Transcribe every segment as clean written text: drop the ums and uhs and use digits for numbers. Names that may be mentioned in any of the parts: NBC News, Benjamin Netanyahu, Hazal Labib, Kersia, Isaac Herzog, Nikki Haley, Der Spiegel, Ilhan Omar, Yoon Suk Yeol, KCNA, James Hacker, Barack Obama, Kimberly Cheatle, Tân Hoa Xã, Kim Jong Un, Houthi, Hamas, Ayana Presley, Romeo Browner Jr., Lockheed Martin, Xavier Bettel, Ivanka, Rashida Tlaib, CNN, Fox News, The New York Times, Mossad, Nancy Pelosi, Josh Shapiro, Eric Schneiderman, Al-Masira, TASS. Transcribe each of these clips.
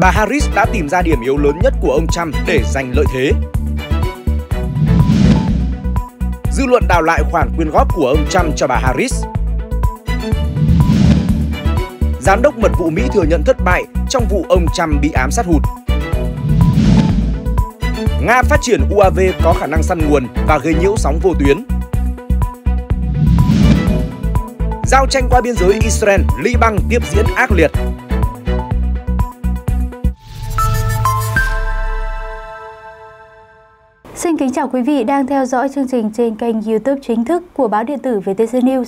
bà Harris đã tìm ra điểm yếu lớn nhất của ông Trump để giành lợi thế. Dư luận đào lại khoản quyên góp của ông Trump cho bà Harris. Giám đốc mật vụ Mỹ thừa nhận thất bại trong vụ ông Trump bị ám sát hụt. Nga phát triển UAV có khả năng săn nguồn và gây nhiễu sóng vô tuyến. Giao tranh qua biên giới Israel-Liban tiếp diễn ác liệt. Xin kính chào quý vị đang theo dõi chương trình trên kênh YouTube chính thức của báo điện tử VTC News.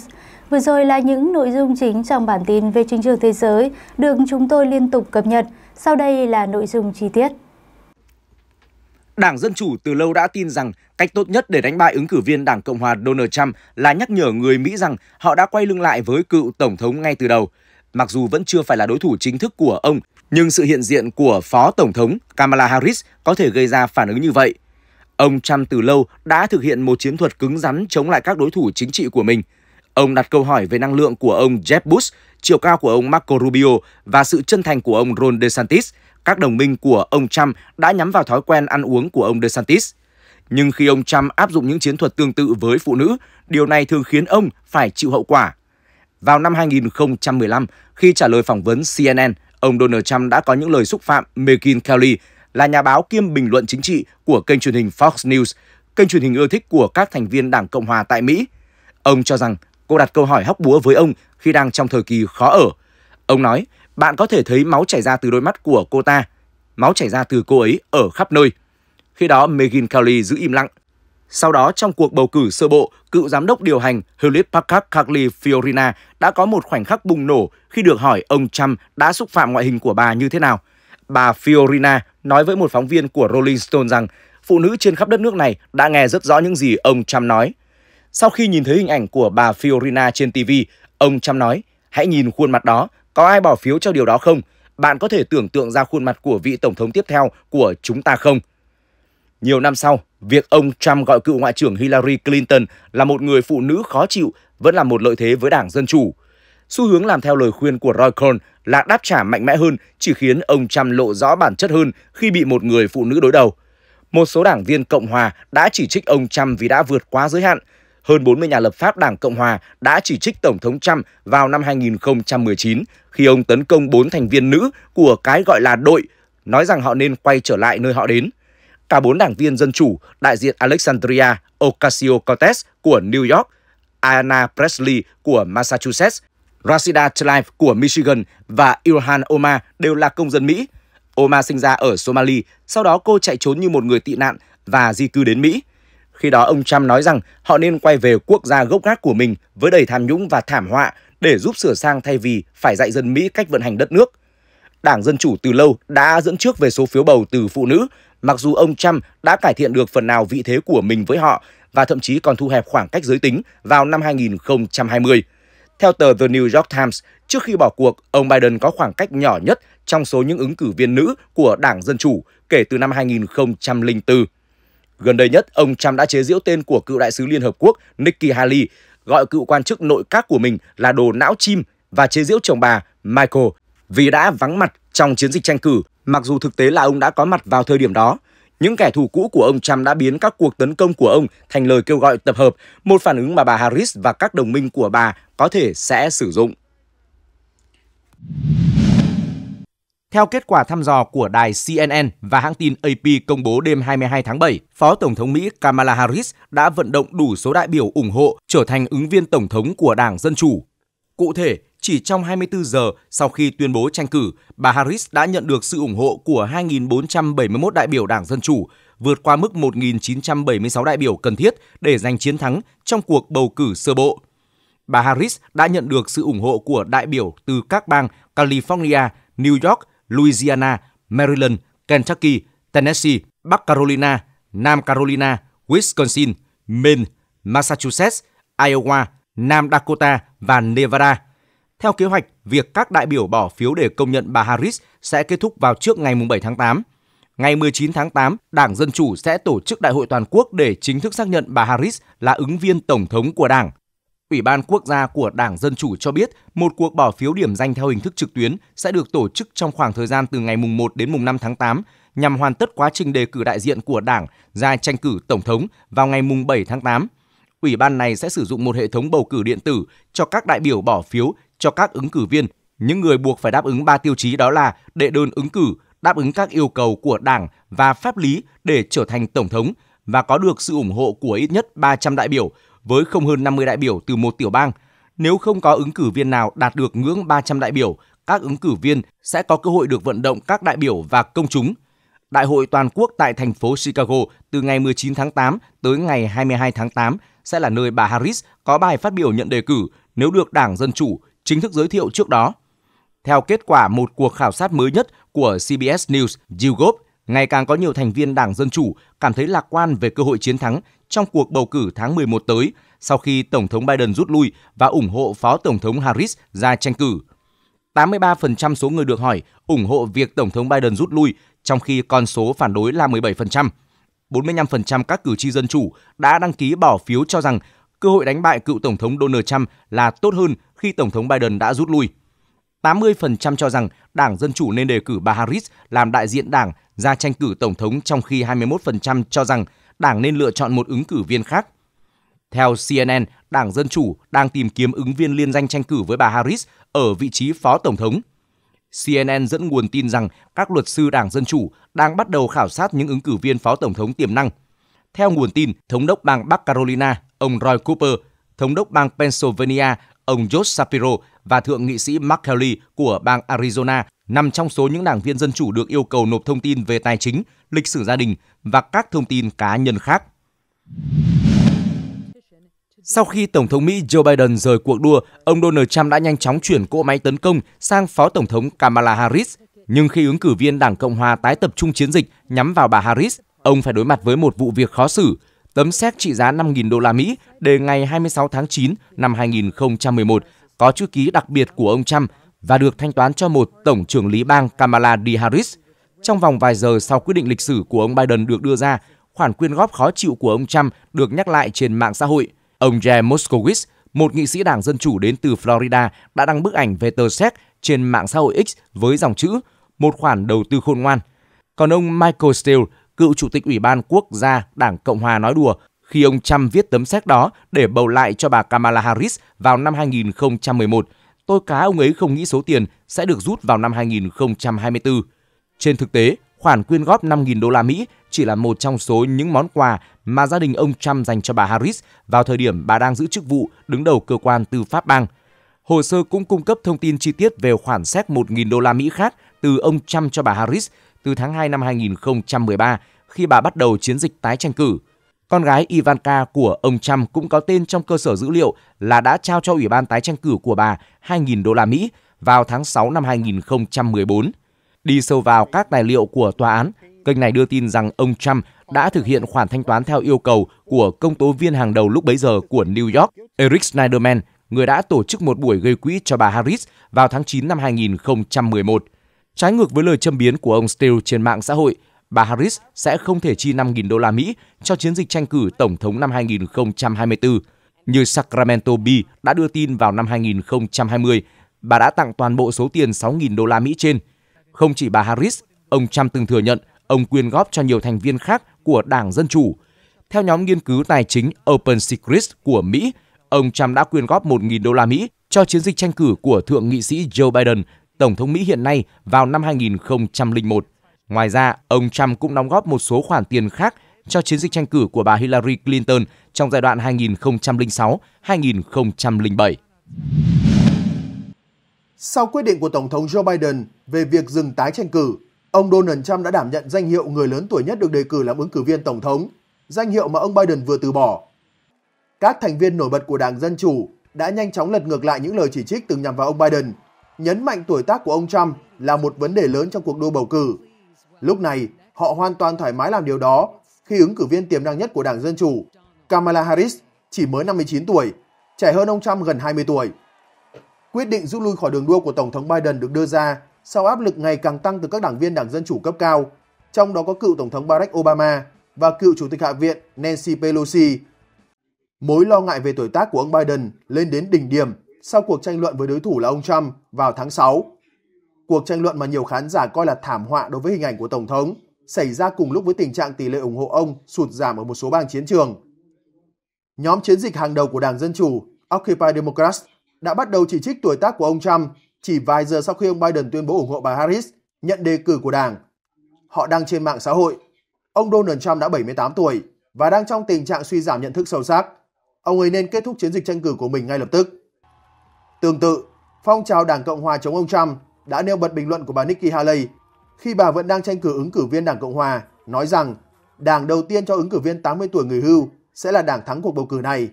Vừa rồi là những nội dung chính trong bản tin về chính trường thế giới được chúng tôi liên tục cập nhật. Sau đây là nội dung chi tiết. Đảng Dân Chủ từ lâu đã tin rằng cách tốt nhất để đánh bại ứng cử viên Đảng Cộng hòa Donald Trump là nhắc nhở người Mỹ rằng họ đã quay lưng lại với cựu Tổng thống ngay từ đầu. Mặc dù vẫn chưa phải là đối thủ chính thức của ông, nhưng sự hiện diện của Phó Tổng thống Kamala Harris có thể gây ra phản ứng như vậy. Ông Trump từ lâu đã thực hiện một chiến thuật cứng rắn chống lại các đối thủ chính trị của mình. Ông đặt câu hỏi về năng lượng của ông Jeb Bush, chiều cao của ông Marco Rubio và sự chân thành của ông Ron DeSantis. Các đồng minh của ông Trump đã nhắm vào thói quen ăn uống của ông DeSantis. Nhưng khi ông Trump áp dụng những chiến thuật tương tự với phụ nữ, điều này thường khiến ông phải chịu hậu quả. Vào năm 2015, khi trả lời phỏng vấn CNN, ông Donald Trump đã có những lời xúc phạm Megyn Kelly, là nhà báo kiêm bình luận chính trị của kênh truyền hình Fox News, kênh truyền hình ưa thích của các thành viên Đảng Cộng hòa tại Mỹ. Ông cho rằng cô đặt câu hỏi hóc búa với ông khi đang trong thời kỳ khó ở. Ông nói, bạn có thể thấy máu chảy ra từ đôi mắt của cô ta, máu chảy ra từ cô ấy ở khắp nơi. Khi đó, Megyn Kelly giữ im lặng. Sau đó, trong cuộc bầu cử sơ bộ, cựu giám đốc điều hành Hewlett Packard Carly Fiorina đã có một khoảnh khắc bùng nổ khi được hỏi ông Trump đã xúc phạm ngoại hình của bà như thế nào. Bà Fiorina nói với một phóng viên của Rolling Stone rằng phụ nữ trên khắp đất nước này đã nghe rất rõ những gì ông Trump nói. Sau khi nhìn thấy hình ảnh của bà Fiorina trên TV, ông Trump nói, hãy nhìn khuôn mặt đó, có ai bỏ phiếu cho điều đó không? Bạn có thể tưởng tượng ra khuôn mặt của vị tổng thống tiếp theo của chúng ta không? Nhiều năm sau, việc ông Trump gọi cựu Ngoại trưởng Hillary Clinton là một người phụ nữ khó chịu vẫn là một lợi thế với Đảng Dân Chủ. Xu hướng làm theo lời khuyên của Roy Cohn là đáp trả mạnh mẽ hơn chỉ khiến ông Trump lộ rõ bản chất hơn khi bị một người phụ nữ đối đầu. Một số đảng viên Cộng hòa đã chỉ trích ông Trump vì đã vượt quá giới hạn. Hơn 40 nhà lập pháp Đảng Cộng hòa đã chỉ trích Tổng thống Trump vào năm 2019 khi ông tấn công 4 thành viên nữ của cái gọi là đội, nói rằng họ nên quay trở lại nơi họ đến. Cả 4 đảng viên Dân Chủ, đại diện Alexandria Ocasio-Cortez của New York, Ayana Presley của Massachusetts, Rashida Tlaib của Michigan và Ilhan Omar đều là công dân Mỹ. Omar sinh ra ở Somalia, sau đó cô chạy trốn như một người tị nạn và di cư đến Mỹ. Khi đó ông Trump nói rằng họ nên quay về quốc gia gốc gác của mình với đầy tham nhũng và thảm họa để giúp sửa sang thay vì phải dạy dân Mỹ cách vận hành đất nước. Đảng Dân Chủ từ lâu đã dẫn trước về số phiếu bầu từ phụ nữ, mặc dù ông Trump đã cải thiện được phần nào vị thế của mình với họ và thậm chí còn thu hẹp khoảng cách giới tính vào năm 2020. Theo tờ The New York Times, trước khi bỏ cuộc, ông Biden có khoảng cách nhỏ nhất trong số những ứng cử viên nữ của Đảng Dân Chủ kể từ năm 2004. Gần đây nhất, ông Trump đã chế giễu tên của cựu đại sứ Liên Hợp Quốc Nikki Haley, gọi cựu quan chức nội các của mình là đồ não chim và chế giễu chồng bà Michael vì đã vắng mặt trong chiến dịch tranh cử, mặc dù thực tế là ông đã có mặt vào thời điểm đó. Những kẻ thù cũ của ông Trump đã biến các cuộc tấn công của ông thành lời kêu gọi tập hợp, một phản ứng mà bà Harris và các đồng minh của bà có thể sẽ sử dụng. Theo kết quả thăm dò của đài CNN và hãng tin AP công bố đêm 22 tháng 7, Phó Tổng thống Mỹ Kamala Harris đã vận động đủ số đại biểu ủng hộ trở thành ứng viên Tổng thống của Đảng Dân Chủ. Cụ thể, chỉ trong 24 giờ sau khi tuyên bố tranh cử, bà Harris đã nhận được sự ủng hộ của 2.471 đại biểu Đảng Dân Chủ, vượt qua mức 1.976 đại biểu cần thiết để giành chiến thắng trong cuộc bầu cử sơ bộ. Bà Harris đã nhận được sự ủng hộ của đại biểu từ các bang California, New York, Louisiana, Maryland, Kentucky, Tennessee, Bắc Carolina, Nam Carolina, Wisconsin, Maine, Massachusetts, Iowa, Nam Dakota và Nevada. Theo kế hoạch, việc các đại biểu bỏ phiếu để công nhận bà Harris sẽ kết thúc vào trước ngày 7 tháng 8. Ngày 19 tháng 8, Đảng Dân Chủ sẽ tổ chức đại hội toàn quốc để chính thức xác nhận bà Harris là ứng viên Tổng thống của Đảng. Ủy ban Quốc gia của Đảng Dân Chủ cho biết một cuộc bỏ phiếu điểm danh theo hình thức trực tuyến sẽ được tổ chức trong khoảng thời gian từ ngày mùng 1 đến mùng 5 tháng 8 nhằm hoàn tất quá trình đề cử đại diện của Đảng ra tranh cử Tổng thống vào ngày mùng 7 tháng 8. Ủy ban này sẽ sử dụng một hệ thống bầu cử điện tử cho các đại biểu bỏ phiếu cho các ứng cử viên. Những người buộc phải đáp ứng 3 tiêu chí đó là đệ đơn ứng cử, đáp ứng các yêu cầu của Đảng và pháp lý để trở thành Tổng thống và có được sự ủng hộ của ít nhất 300 đại biểu, với không hơn 50 đại biểu từ một tiểu bang. Nếu không có ứng cử viên nào đạt được ngưỡng 300 đại biểu, các ứng cử viên sẽ có cơ hội được vận động các đại biểu và công chúng. Đại hội toàn quốc tại thành phố Chicago từ ngày 19 tháng 8 tới ngày 22 tháng 8 sẽ là nơi bà Harris có bài phát biểu nhận đề cử nếu được Đảng Dân Chủ chính thức giới thiệu trước đó. Theo kết quả một cuộc khảo sát mới nhất của CBS News, YouGov, ngày càng có nhiều thành viên Đảng Dân Chủ cảm thấy lạc quan về cơ hội chiến thắng trong cuộc bầu cử tháng 11 tới sau khi Tổng thống Biden rút lui và ủng hộ Phó Tổng thống Harris ra tranh cử. 83% số người được hỏi ủng hộ việc Tổng thống Biden rút lui, trong khi con số phản đối là 17%. 45% các cử tri Dân Chủ đã đăng ký bỏ phiếu cho rằng cơ hội đánh bại cựu Tổng thống Donald Trump là tốt hơn khi Tổng thống Biden đã rút lui. 80% cho rằng Đảng Dân Chủ nên đề cử bà Harris làm đại diện Đảng ra tranh cử Tổng thống, trong khi 21% cho rằng Đảng nên lựa chọn một ứng cử viên khác. Theo CNN, Đảng Dân Chủ đang tìm kiếm ứng viên liên danh tranh cử với bà Harris ở vị trí Phó Tổng thống. CNN dẫn nguồn tin rằng các luật sư Đảng Dân Chủ đang bắt đầu khảo sát những ứng cử viên Phó Tổng thống tiềm năng. Theo nguồn tin, Thống đốc bang Bắc Carolina, ông Roy Cooper, Thống đốc bang Pennsylvania, ông Josh Shapiro và Thượng nghị sĩ Megyn Kelly của bang Arizona nằm trong số những đảng viên Dân Chủ được yêu cầu nộp thông tin về tài chính, lịch sử gia đình và các thông tin cá nhân khác. Sau khi Tổng thống Mỹ Joe Biden rời cuộc đua, ông Donald Trump đã nhanh chóng chuyển cỗ máy tấn công sang Phó Tổng thống Kamala Harris. Nhưng khi ứng cử viên Đảng Cộng Hòa tái tập trung chiến dịch nhắm vào bà Harris, ông phải đối mặt với một vụ việc khó xử, tấm séc trị giá 5.000 đô la Mỹ đề ngày 26 tháng 9 năm 2011, có chữ ký đặc biệt của ông Trump và được thanh toán cho một tổng trưởng lý bang Kamala D. Harris. Trong vòng vài giờ sau quyết định lịch sử của ông Biden được đưa ra, khoản quyên góp khó chịu của ông Trump được nhắc lại trên mạng xã hội. Ông James Comer, một nghị sĩ Đảng Dân Chủ đến từ Florida, đã đăng bức ảnh về tờ séc trên mạng xã hội X với dòng chữ "Một khoản đầu tư khôn ngoan". Còn ông Michael, cựu chủ tịch Ủy ban Quốc gia Đảng Cộng Hòa, nói đùa khi ông Trump viết tấm séc đó để bầu lại cho bà Kamala Harris vào năm 2011. Tôi cá ông ấy không nghĩ số tiền sẽ được rút vào năm 2024. Trên thực tế, khoản quyên góp 5.000 đô la Mỹ chỉ là một trong số những món quà mà gia đình ông Trump dành cho bà Harris vào thời điểm bà đang giữ chức vụ đứng đầu cơ quan tư pháp bang. Hồ sơ cũng cung cấp thông tin chi tiết về khoản séc 1.000 đô la Mỹ khác từ ông Trump cho bà Harris từ tháng 2 năm 2013 khi bà bắt đầu chiến dịch tái tranh cử. Con gái Ivanka của ông Trump cũng có tên trong cơ sở dữ liệu là đã trao cho Ủy ban tái tranh cử của bà 2.000 đô la Mỹ vào tháng 6 năm 2014. Đi sâu vào các tài liệu của tòa án, kênh này đưa tin rằng ông Trump đã thực hiện khoản thanh toán theo yêu cầu của công tố viên hàng đầu lúc bấy giờ của New York, Eric Schneiderman, người đã tổ chức một buổi gây quỹ cho bà Harris vào tháng 9 năm 2011. Trái ngược với lời châm biếm của ông Steele trên mạng xã hội, bà Harris sẽ không thể chi 5.000 đô la Mỹ cho chiến dịch tranh cử Tổng thống năm 2024. Như Sacramento Bee đã đưa tin vào năm 2020, bà đã tặng toàn bộ số tiền 6.000 đô la Mỹ trên. Không chỉ bà Harris, ông Trump từng thừa nhận ông quyên góp cho nhiều thành viên khác của Đảng Dân Chủ. Theo nhóm nghiên cứu tài chính Open Secrets của Mỹ, ông Trump đã quyên góp 1.000 đô la Mỹ cho chiến dịch tranh cử của Thượng nghị sĩ Joe Biden, Tổng thống Mỹ hiện nay, vào năm 2001. Ngoài ra, ông Trump cũng đóng góp một số khoản tiền khác cho chiến dịch tranh cử của bà Hillary Clinton trong giai đoạn 2006-2007. Sau quyết định của Tổng thống Joe Biden về việc dừng tái tranh cử, ông Donald Trump đã đảm nhận danh hiệu người lớn tuổi nhất được đề cử làm ứng cử viên Tổng thống, danh hiệu mà ông Biden vừa từ bỏ. Các thành viên nổi bật của Đảng Dân Chủ đã nhanh chóng lật ngược lại những lời chỉ trích từng nhằm vào ông Biden, nhấn mạnh tuổi tác của ông Trump là một vấn đề lớn trong cuộc đua bầu cử. Lúc này, họ hoàn toàn thoải mái làm điều đó khi ứng cử viên tiềm năng nhất của Đảng Dân Chủ, Kamala Harris, chỉ mới 59 tuổi, trẻ hơn ông Trump gần 20 tuổi. Quyết định rút lui khỏi đường đua của Tổng thống Biden được đưa ra sau áp lực ngày càng tăng từ các đảng viên Đảng Dân Chủ cấp cao, trong đó có cựu Tổng thống Barack Obama và cựu Chủ tịch Hạ viện Nancy Pelosi. Mối lo ngại về tuổi tác của ông Biden lên đến đỉnh điểm sau cuộc tranh luận với đối thủ là ông Trump vào tháng 6. Cuộc tranh luận mà nhiều khán giả coi là thảm họa đối với hình ảnh của Tổng thống xảy ra cùng lúc với tình trạng tỷ lệ ủng hộ ông sụt giảm ở một số bang chiến trường. Nhóm chiến dịch hàng đầu của Đảng Dân Chủ, Occupy Democrats, đã bắt đầu chỉ trích tuổi tác của ông Trump chỉ vài giờ sau khi ông Biden tuyên bố ủng hộ bà Harris nhận đề cử của Đảng. Họ đăng trên mạng xã hội, ông Donald Trump đã 78 tuổi và đang trong tình trạng suy giảm nhận thức sâu sắc. Ông ấy nên kết thúc chiến dịch tranh cử của mình ngay lập tức. Tương tự, phong trào Đảng Cộng Hòa chống ông Trump đã nêu bật bình luận của bà Nikki Haley khi bà vẫn đang tranh cử ứng cử viên Đảng Cộng Hòa, nói rằng đảng đầu tiên cho ứng cử viên 80 tuổi người hưu sẽ là đảng thắng cuộc bầu cử này.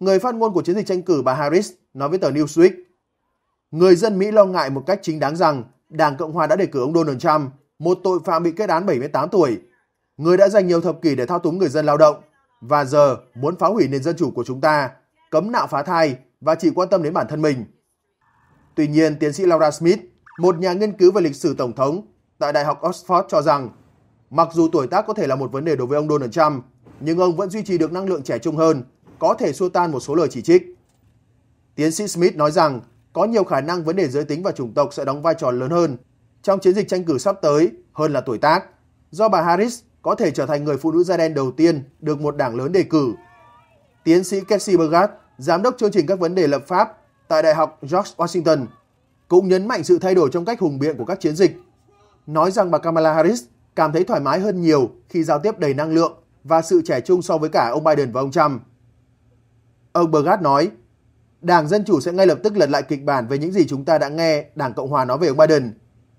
Người phát ngôn của chiến dịch tranh cử bà Harris nói với tờ Newsweek, người dân Mỹ lo ngại một cách chính đáng rằng Đảng Cộng Hòa đã đề cử ông Donald Trump, một tội phạm bị kết án 78 tuổi. Người đã dành nhiều thập kỷ để thao túng người dân lao động và giờ muốn phá hủy nền dân chủ của chúng ta, cấm nạo phá thai và chỉ quan tâm đến bản thân mình. Tuy nhiên, tiến sĩ Laura Smith, một nhà nghiên cứu về lịch sử Tổng thống tại Đại học Oxford cho rằng, mặc dù tuổi tác có thể là một vấn đề đối với ông Donald Trump, nhưng ông vẫn duy trì được năng lượng trẻ trung hơn, có thể xua tan một số lời chỉ trích. Tiến sĩ Smith nói rằng, có nhiều khả năng vấn đề giới tính và chủng tộc sẽ đóng vai trò lớn hơn trong chiến dịch tranh cử sắp tới hơn là tuổi tác, do bà Harris có thể trở thành người phụ nữ da đen đầu tiên được một đảng lớn đề cử. Tiến sĩ Casey Bergard, giám đốc chương trình các vấn đề lập pháp tại Đại học George Washington, cũng nhấn mạnh sự thay đổi trong cách hùng biện của các chiến dịch, nói rằng bà Kamala Harris cảm thấy thoải mái hơn nhiều khi giao tiếp đầy năng lượng và sự trẻ trung so với cả ông Biden và ông Trump. Ông Bergard nói, Đảng Dân Chủ sẽ ngay lập tức lật lại kịch bản về những gì chúng ta đã nghe Đảng Cộng Hòa nói về ông Biden,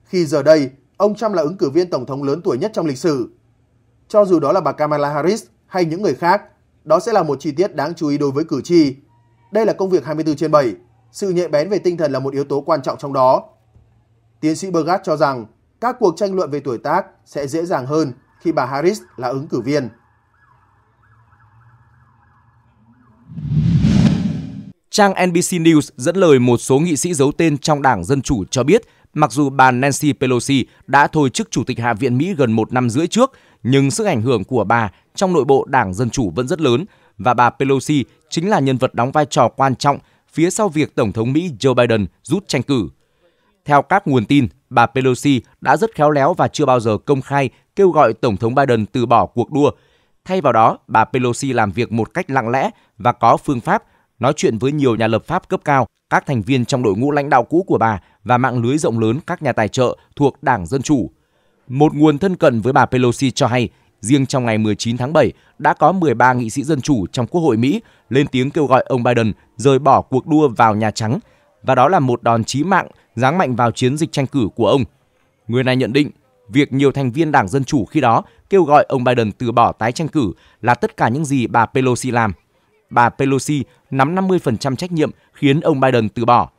khi giờ đây ông Trump là ứng cử viên Tổng thống lớn tuổi nhất trong lịch sử. Cho dù đó là bà Kamala Harris hay những người khác, đó sẽ là một chi tiết đáng chú ý đối với cử tri. Đây là công việc 24/7, sự nhạy bén về tinh thần là một yếu tố quan trọng trong đó. Tiến sĩ Bergard cho rằng các cuộc tranh luận về tuổi tác sẽ dễ dàng hơn khi bà Harris là ứng cử viên. Trang NBC News dẫn lời một số nghị sĩ giấu tên trong Đảng Dân Chủ cho biết, mặc dù bà Nancy Pelosi đã thôi chức Chủ tịch Hạ viện Mỹ gần 1 năm rưỡi trước, nhưng sức ảnh hưởng của bà trong nội bộ Đảng Dân Chủ vẫn rất lớn và bà Pelosi chính là nhân vật đóng vai trò quan trọng phía sau việc Tổng thống Mỹ Joe Biden rút tranh cử. Theo các nguồn tin, bà Pelosi đã rất khéo léo và chưa bao giờ công khai kêu gọi Tổng thống Biden từ bỏ cuộc đua. Thay vào đó, bà Pelosi làm việc một cách lặng lẽ và có phương pháp, nói chuyện với nhiều nhà lập pháp cấp cao, các thành viên trong đội ngũ lãnh đạo cũ của bà và mạng lưới rộng lớn các nhà tài trợ thuộc Đảng Dân Chủ. Một nguồn thân cận với bà Pelosi cho hay, riêng trong ngày 19 tháng 7 đã có 13 nghị sĩ Dân Chủ trong Quốc hội Mỹ lên tiếng kêu gọi ông Biden rời bỏ cuộc đua vào Nhà Trắng, và đó là một đòn chí mạng giáng mạnh vào chiến dịch tranh cử của ông. Người này nhận định, việc nhiều thành viên Đảng Dân Chủ khi đó kêu gọi ông Biden từ bỏ tái tranh cử là tất cả những gì bà Pelosi làm. Bà Pelosi nắm 50% trách nhiệm khiến ông Biden từ bỏ.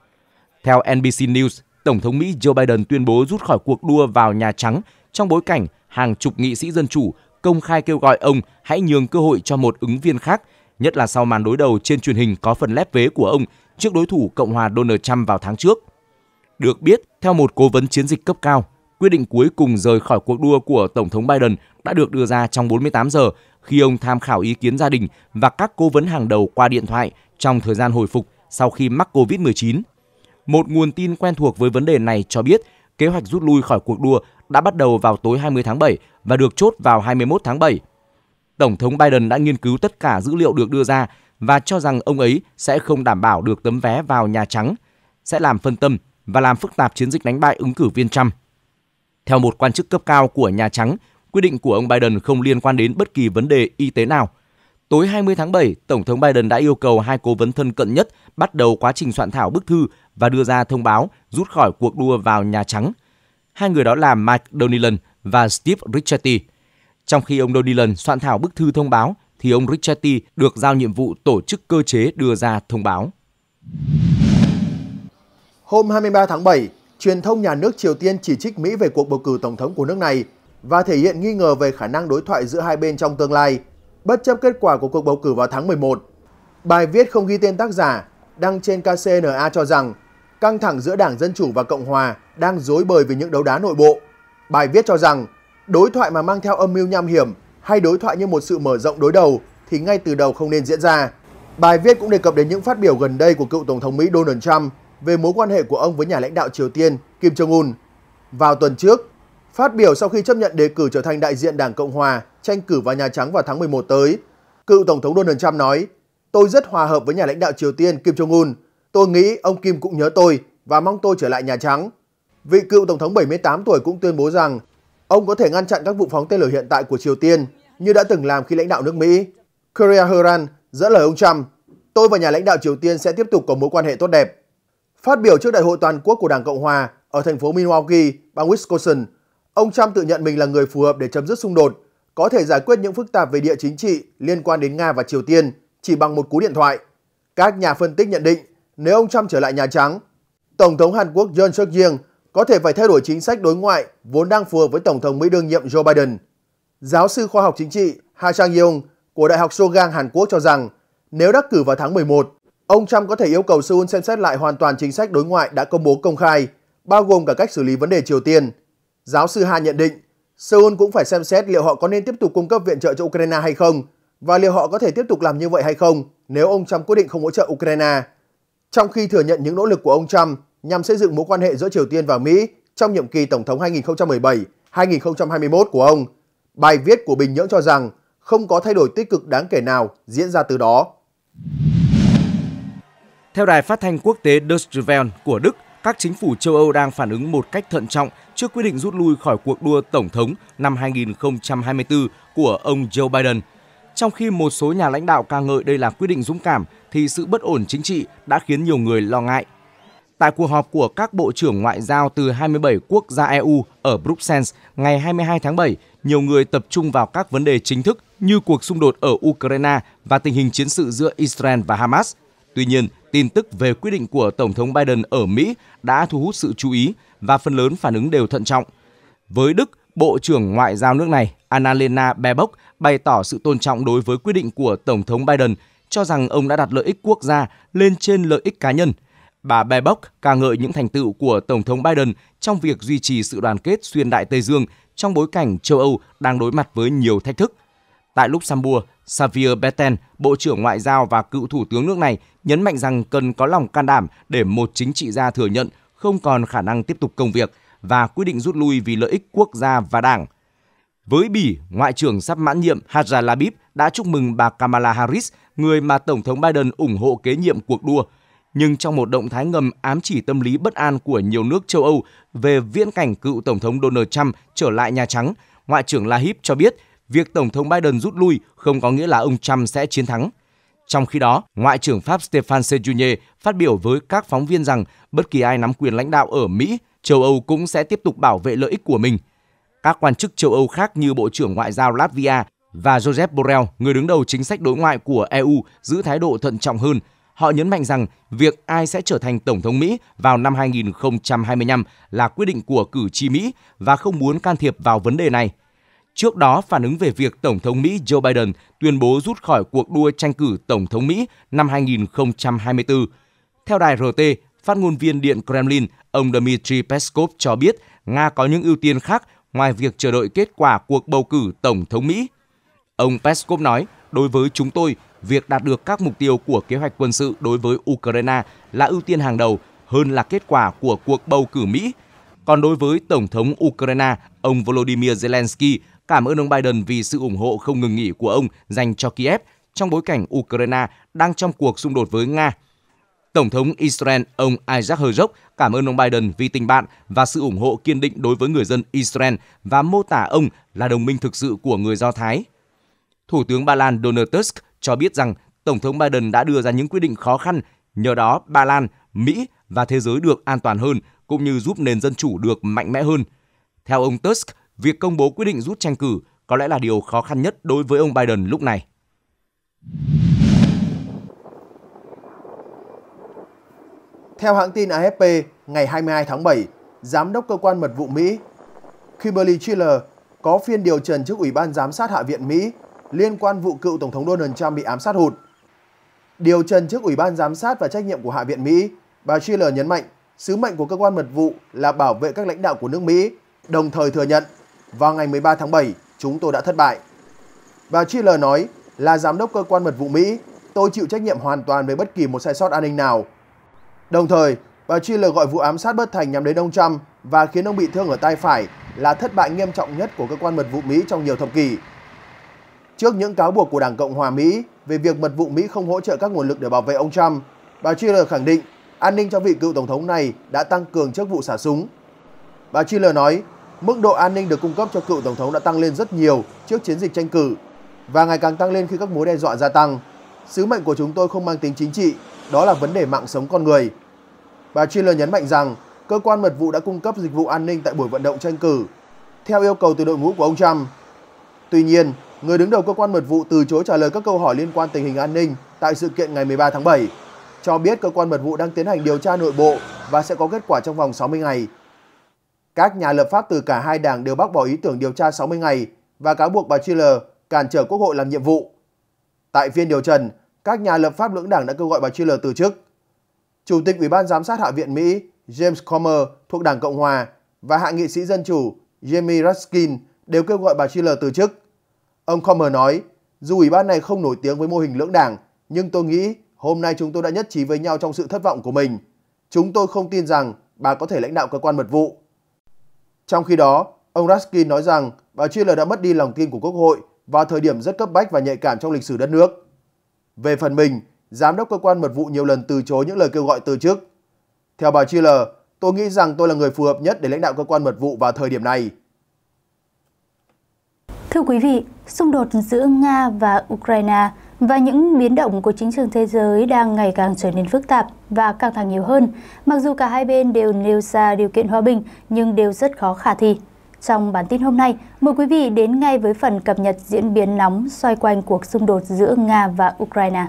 Theo NBC News, Tổng thống Mỹ Joe Biden tuyên bố rút khỏi cuộc đua vào Nhà Trắng trong bối cảnh hàng chục nghị sĩ Dân Chủ công khai kêu gọi ông hãy nhường cơ hội cho một ứng viên khác, nhất là sau màn đối đầu trên truyền hình có phần lép vế của ông trước đối thủ Cộng hòa Donald Trump vào tháng trước. Được biết, theo một cố vấn chiến dịch cấp cao, quyết định cuối cùng rời khỏi cuộc đua của Tổng thống Biden đã được đưa ra trong 48 giờ khi ông tham khảo ý kiến gia đình và các cố vấn hàng đầu qua điện thoại trong thời gian hồi phục sau khi mắc COVID-19. Một nguồn tin quen thuộc với vấn đề này cho biết kế hoạch rút lui khỏi cuộc đua đã bắt đầu vào tối 20 tháng 7 và được chốt vào 21 tháng 7. Tổng thống Biden đã nghiên cứu tất cả dữ liệu được đưa ra và cho rằng ông ấy sẽ không đảm bảo được tấm vé vào Nhà Trắng, sẽ làm phân tâm và làm phức tạp chiến dịch đánh bại ứng cử viên Trump. Theo một quan chức cấp cao của Nhà Trắng, quyết định của ông Biden không liên quan đến bất kỳ vấn đề y tế nào. Tối 20 tháng 7, Tổng thống Biden đã yêu cầu hai cố vấn thân cận nhất bắt đầu quá trình soạn thảo bức thư và đưa ra thông báo rút khỏi cuộc đua vào Nhà Trắng. Hai người đó là Mike Donnellan và Steve Ricchetti. Trong khi ông Donnellan soạn thảo bức thư thông báo, thì ông Ricchetti được giao nhiệm vụ tổ chức cơ chế đưa ra thông báo. Hôm 23 tháng 7, truyền thông nhà nước Triều Tiên chỉ trích Mỹ về cuộc bầu cử tổng thống của nước này và thể hiện nghi ngờ về khả năng đối thoại giữa hai bên trong tương lai, bất chấp kết quả của cuộc bầu cử vào tháng 11. Bài viết không ghi tên tác giả, đăng trên KCNA cho rằng căng thẳng giữa Đảng Dân Chủ và Cộng Hòa đang rối bời vì những đấu đá nội bộ. Bài viết cho rằng đối thoại mà mang theo âm mưu nham hiểm hay đối thoại như một sự mở rộng đối đầu thì ngay từ đầu không nên diễn ra. Bài viết cũng đề cập đến những phát biểu gần đây của cựu Tổng thống Mỹ Donald Trump về mối quan hệ của ông với nhà lãnh đạo Triều Tiên Kim Jong Un. Vào tuần trước, phát biểu sau khi chấp nhận đề cử trở thành đại diện Đảng Cộng Hòa tranh cử vào Nhà Trắng vào tháng 11 tới, cựu Tổng thống Donald Trump nói: "Tôi rất hòa hợp với nhà lãnh đạo Triều Tiên Kim Jong Un. Tôi nghĩ ông Kim cũng nhớ tôi và mong tôi trở lại Nhà Trắng." Vị cựu Tổng thống 78 tuổi cũng tuyên bố rằng ông có thể ngăn chặn các vụ phóng tên lửa hiện tại của Triều Tiên như đã từng làm khi lãnh đạo nước Mỹ. Korea Herald dẫn lời ông Trump: "Tôi và nhà lãnh đạo Triều Tiên sẽ tiếp tục có mối quan hệ tốt đẹp." Phát biểu trước Đại hội Toàn quốc của Đảng Cộng Hòa ở thành phố Milwaukee, bang Wisconsin, ông Trump tự nhận mình là người phù hợp để chấm dứt xung đột, có thể giải quyết những phức tạp về địa chính trị liên quan đến Nga và Triều Tiên chỉ bằng một cú điện thoại. Các nhà phân tích nhận định nếu ông Trump trở lại Nhà Trắng, Tổng thống Hàn Quốc Yoon Suk Yeol có thể phải thay đổi chính sách đối ngoại vốn đang phù hợp với Tổng thống Mỹ đương nhiệm Joe Biden. Giáo sư khoa học chính trị Ha Sang-yeong của Đại học Sogang Hàn Quốc cho rằng nếu đắc cử vào tháng 11, ông Trump có thể yêu cầu Seoul xem xét lại hoàn toàn chính sách đối ngoại đã công bố công khai, bao gồm cả cách xử lý vấn đề Triều Tiên. Giáo sư Ha nhận định Seoul cũng phải xem xét liệu họ có nên tiếp tục cung cấp viện trợ cho Ukraine hay không và liệu họ có thể tiếp tục làm như vậy hay không nếu ông Trump quyết định không hỗ trợ Ukraine. Trong khi thừa nhận những nỗ lực của ông Trump nhằm xây dựng mối quan hệ giữa Triều Tiên và Mỹ trong nhiệm kỳ Tổng thống 2017-2021 của ông, bài viết của Bình Nhưỡng cho rằng không có thay đổi tích cực đáng kể nào diễn ra từ đó. Theo đài phát thanh quốc tế Der Spiegel của Đức, các chính phủ châu Âu đang phản ứng một cách thận trọng trước quyết định rút lui khỏi cuộc đua Tổng thống năm 2024 của ông Joe Biden. Trong khi một số nhà lãnh đạo ca ngợi đây là quyết định dũng cảm, thì sự bất ổn chính trị đã khiến nhiều người lo ngại. Tại cuộc họp của các bộ trưởng ngoại giao từ 27 quốc gia EU ở Bruxelles ngày 22 tháng 7, nhiều người tập trung vào các vấn đề chính thức như cuộc xung đột ở Ukraine và tình hình chiến sự giữa Israel và Hamas. Tuy nhiên, tin tức về quyết định của Tổng thống Biden ở Mỹ đã thu hút sự chú ý và phần lớn phản ứng đều thận trọng. Với Đức, Bộ trưởng Ngoại giao nước này Annalena Baerbock bày tỏ sự tôn trọng đối với quyết định của Tổng thống Biden, cho rằng ông đã đặt lợi ích quốc gia lên trên lợi ích cá nhân. Bà Baerbock ca ngợi những thành tựu của Tổng thống Biden trong việc duy trì sự đoàn kết xuyên Đại Tây Dương trong bối cảnh châu Âu đang đối mặt với nhiều thách thức. Tại Luxembourg, Xavier Bettel, Bộ trưởng Ngoại giao và cựu Thủ tướng nước này, nhấn mạnh rằng cần có lòng can đảm để một chính trị gia thừa nhận không còn khả năng tiếp tục công việc và quyết định rút lui vì lợi ích quốc gia và đảng. Với Bỉ, Ngoại trưởng sắp mãn nhiệm Hazal Labib đã chúc mừng bà Kamala Harris, người mà Tổng thống Biden ủng hộ kế nhiệm cuộc đua. Nhưng trong một động thái ngầm ám chỉ tâm lý bất an của nhiều nước châu Âu về viễn cảnh cựu Tổng thống Donald Trump trở lại Nhà Trắng, Ngoại trưởng Lahib cho biết việc Tổng thống Biden rút lui không có nghĩa là ông Trump sẽ chiến thắng. Trong khi đó, Ngoại trưởng Pháp Stéphane Séjourné phát biểu với các phóng viên rằng bất kỳ ai nắm quyền lãnh đạo ở Mỹ, châu Âu cũng sẽ tiếp tục bảo vệ lợi ích của mình. Các quan chức châu Âu khác như Bộ trưởng Ngoại giao Latvia và Josep Borrell, người đứng đầu chính sách đối ngoại của EU, giữ thái độ thận trọng hơn. Họ nhấn mạnh rằng việc ai sẽ trở thành Tổng thống Mỹ vào năm 2025 là quyết định của cử tri Mỹ và không muốn can thiệp vào vấn đề này. Trước đó, phản ứng về việc Tổng thống Mỹ Joe Biden tuyên bố rút khỏi cuộc đua tranh cử Tổng thống Mỹ năm 2024. Theo đài RT, phát ngôn viên Điện Kremlin, ông Dmitry Peskov cho biết Nga có những ưu tiên khác ngoài việc chờ đợi kết quả cuộc bầu cử Tổng thống Mỹ. Ông Peskov nói, đối với chúng tôi, việc đạt được các mục tiêu của kế hoạch quân sự đối với Ukraine là ưu tiên hàng đầu hơn là kết quả của cuộc bầu cử Mỹ. Còn đối với Tổng thống Ukraine, ông Volodymyr Zelensky cảm ơn ông Biden vì sự ủng hộ không ngừng nghỉ của ông dành cho Kiev trong bối cảnh Ukraine đang trong cuộc xung đột với Nga. Tổng thống Israel, ông Isaac Herzog cảm ơn ông Biden vì tình bạn và sự ủng hộ kiên định đối với người dân Israel và mô tả ông là đồng minh thực sự của người Do Thái. Thủ tướng Ba Lan Donald Tusk cho biết rằng Tổng thống Biden đã đưa ra những quyết định khó khăn, nhờ đó Ba Lan, Mỹ và thế giới được an toàn hơn, cũng như giúp nền dân chủ được mạnh mẽ hơn. Theo ông Tusk, việc công bố quyết định rút tranh cử có lẽ là điều khó khăn nhất đối với ông Biden lúc này. Theo hãng tin AFP, ngày 22 tháng 7, Giám đốc Cơ quan Mật vụ Mỹ Kimberly Cheatle có phiên điều trần trước Ủy ban Giám sát Hạ viện Mỹ liên quan vụ cựu Tổng thống Donald Trump bị ám sát hụt. Điều trần trước Ủy ban Giám sát và trách nhiệm của Hạ viện Mỹ, bà Cheatle nhấn mạnh sứ mệnh của cơ quan mật vụ là bảo vệ các lãnh đạo của nước Mỹ, đồng thời thừa nhận vào ngày 13 tháng 7 chúng tôi đã thất bại. Bà Cheatle nói là giám đốc cơ quan mật vụ Mỹ, tôi chịu trách nhiệm hoàn toàn về bất kỳ một sai sót an ninh nào. Đồng thời, bà Cheatle gọi vụ ám sát bất thành nhắm đến ông Trump và khiến ông bị thương ở tay phải là thất bại nghiêm trọng nhất của cơ quan mật vụ Mỹ trong nhiều thập kỷ. Trước những cáo buộc của Đảng Cộng hòa Mỹ về việc mật vụ Mỹ không hỗ trợ các nguồn lực để bảo vệ ông Trump, bà Cheatle khẳng định an ninh cho vị cựu tổng thống này đã tăng cường trước vụ xả súng. Bà Cheatle nói, mức độ an ninh được cung cấp cho cựu tổng thống đã tăng lên rất nhiều trước chiến dịch tranh cử và ngày càng tăng lên khi các mối đe dọa gia tăng. Sứ mệnh của chúng tôi không mang tính chính trị, đó là vấn đề mạng sống con người. Bà Cheatle nhấn mạnh rằng cơ quan mật vụ đã cung cấp dịch vụ an ninh tại buổi vận động tranh cử, theo yêu cầu từ đội ngũ của ông Trump. Tuy nhiên, người đứng đầu cơ quan mật vụ từ chối trả lời các câu hỏi liên quan tình hình an ninh tại sự kiện ngày 13 tháng 7, cho biết cơ quan mật vụ đang tiến hành điều tra nội bộ và sẽ có kết quả trong vòng 60 ngày. Các nhà lập pháp từ cả hai đảng đều bác bỏ ý tưởng điều tra 60 ngày và cáo buộc bà Cheatle cản trở Quốc hội làm nhiệm vụ. Tại phiên điều trần, các nhà lập pháp lưỡng đảng đã kêu gọi bà Cheatle từ chức. Chủ tịch Ủy ban Giám sát Hạ viện Mỹ James Comer thuộc Đảng Cộng hòa và hạ nghị sĩ Dân chủ Jamie Raskin đều kêu gọi bà Cheatle từ chức. Ông Comer nói, dù ủy ban này không nổi tiếng với mô hình lưỡng đảng, nhưng tôi nghĩ hôm nay chúng tôi đã nhất trí với nhau trong sự thất vọng của mình. Chúng tôi không tin rằng bà có thể lãnh đạo cơ quan mật vụ. Trong khi đó, ông Raskin nói rằng bà Cheatle đã mất đi lòng tin của Quốc hội vào thời điểm rất cấp bách và nhạy cảm trong lịch sử đất nước. Về phần mình, giám đốc cơ quan mật vụ nhiều lần từ chối những lời kêu gọi từ chức. Theo bà Cheatle, tôi nghĩ rằng tôi là người phù hợp nhất để lãnh đạo cơ quan mật vụ vào thời điểm này. Thưa quý vị, xung đột giữa Nga và Ukraine và những biến động của chính trường thế giới đang ngày càng trở nên phức tạp và căng thẳng nhiều hơn. Mặc dù cả hai bên đều nêu ra điều kiện hòa bình nhưng đều rất khó khả thi. Trong bản tin hôm nay, mời quý vị đến ngay với phần cập nhật diễn biến nóng xoay quanh cuộc xung đột giữa Nga và Ukraine.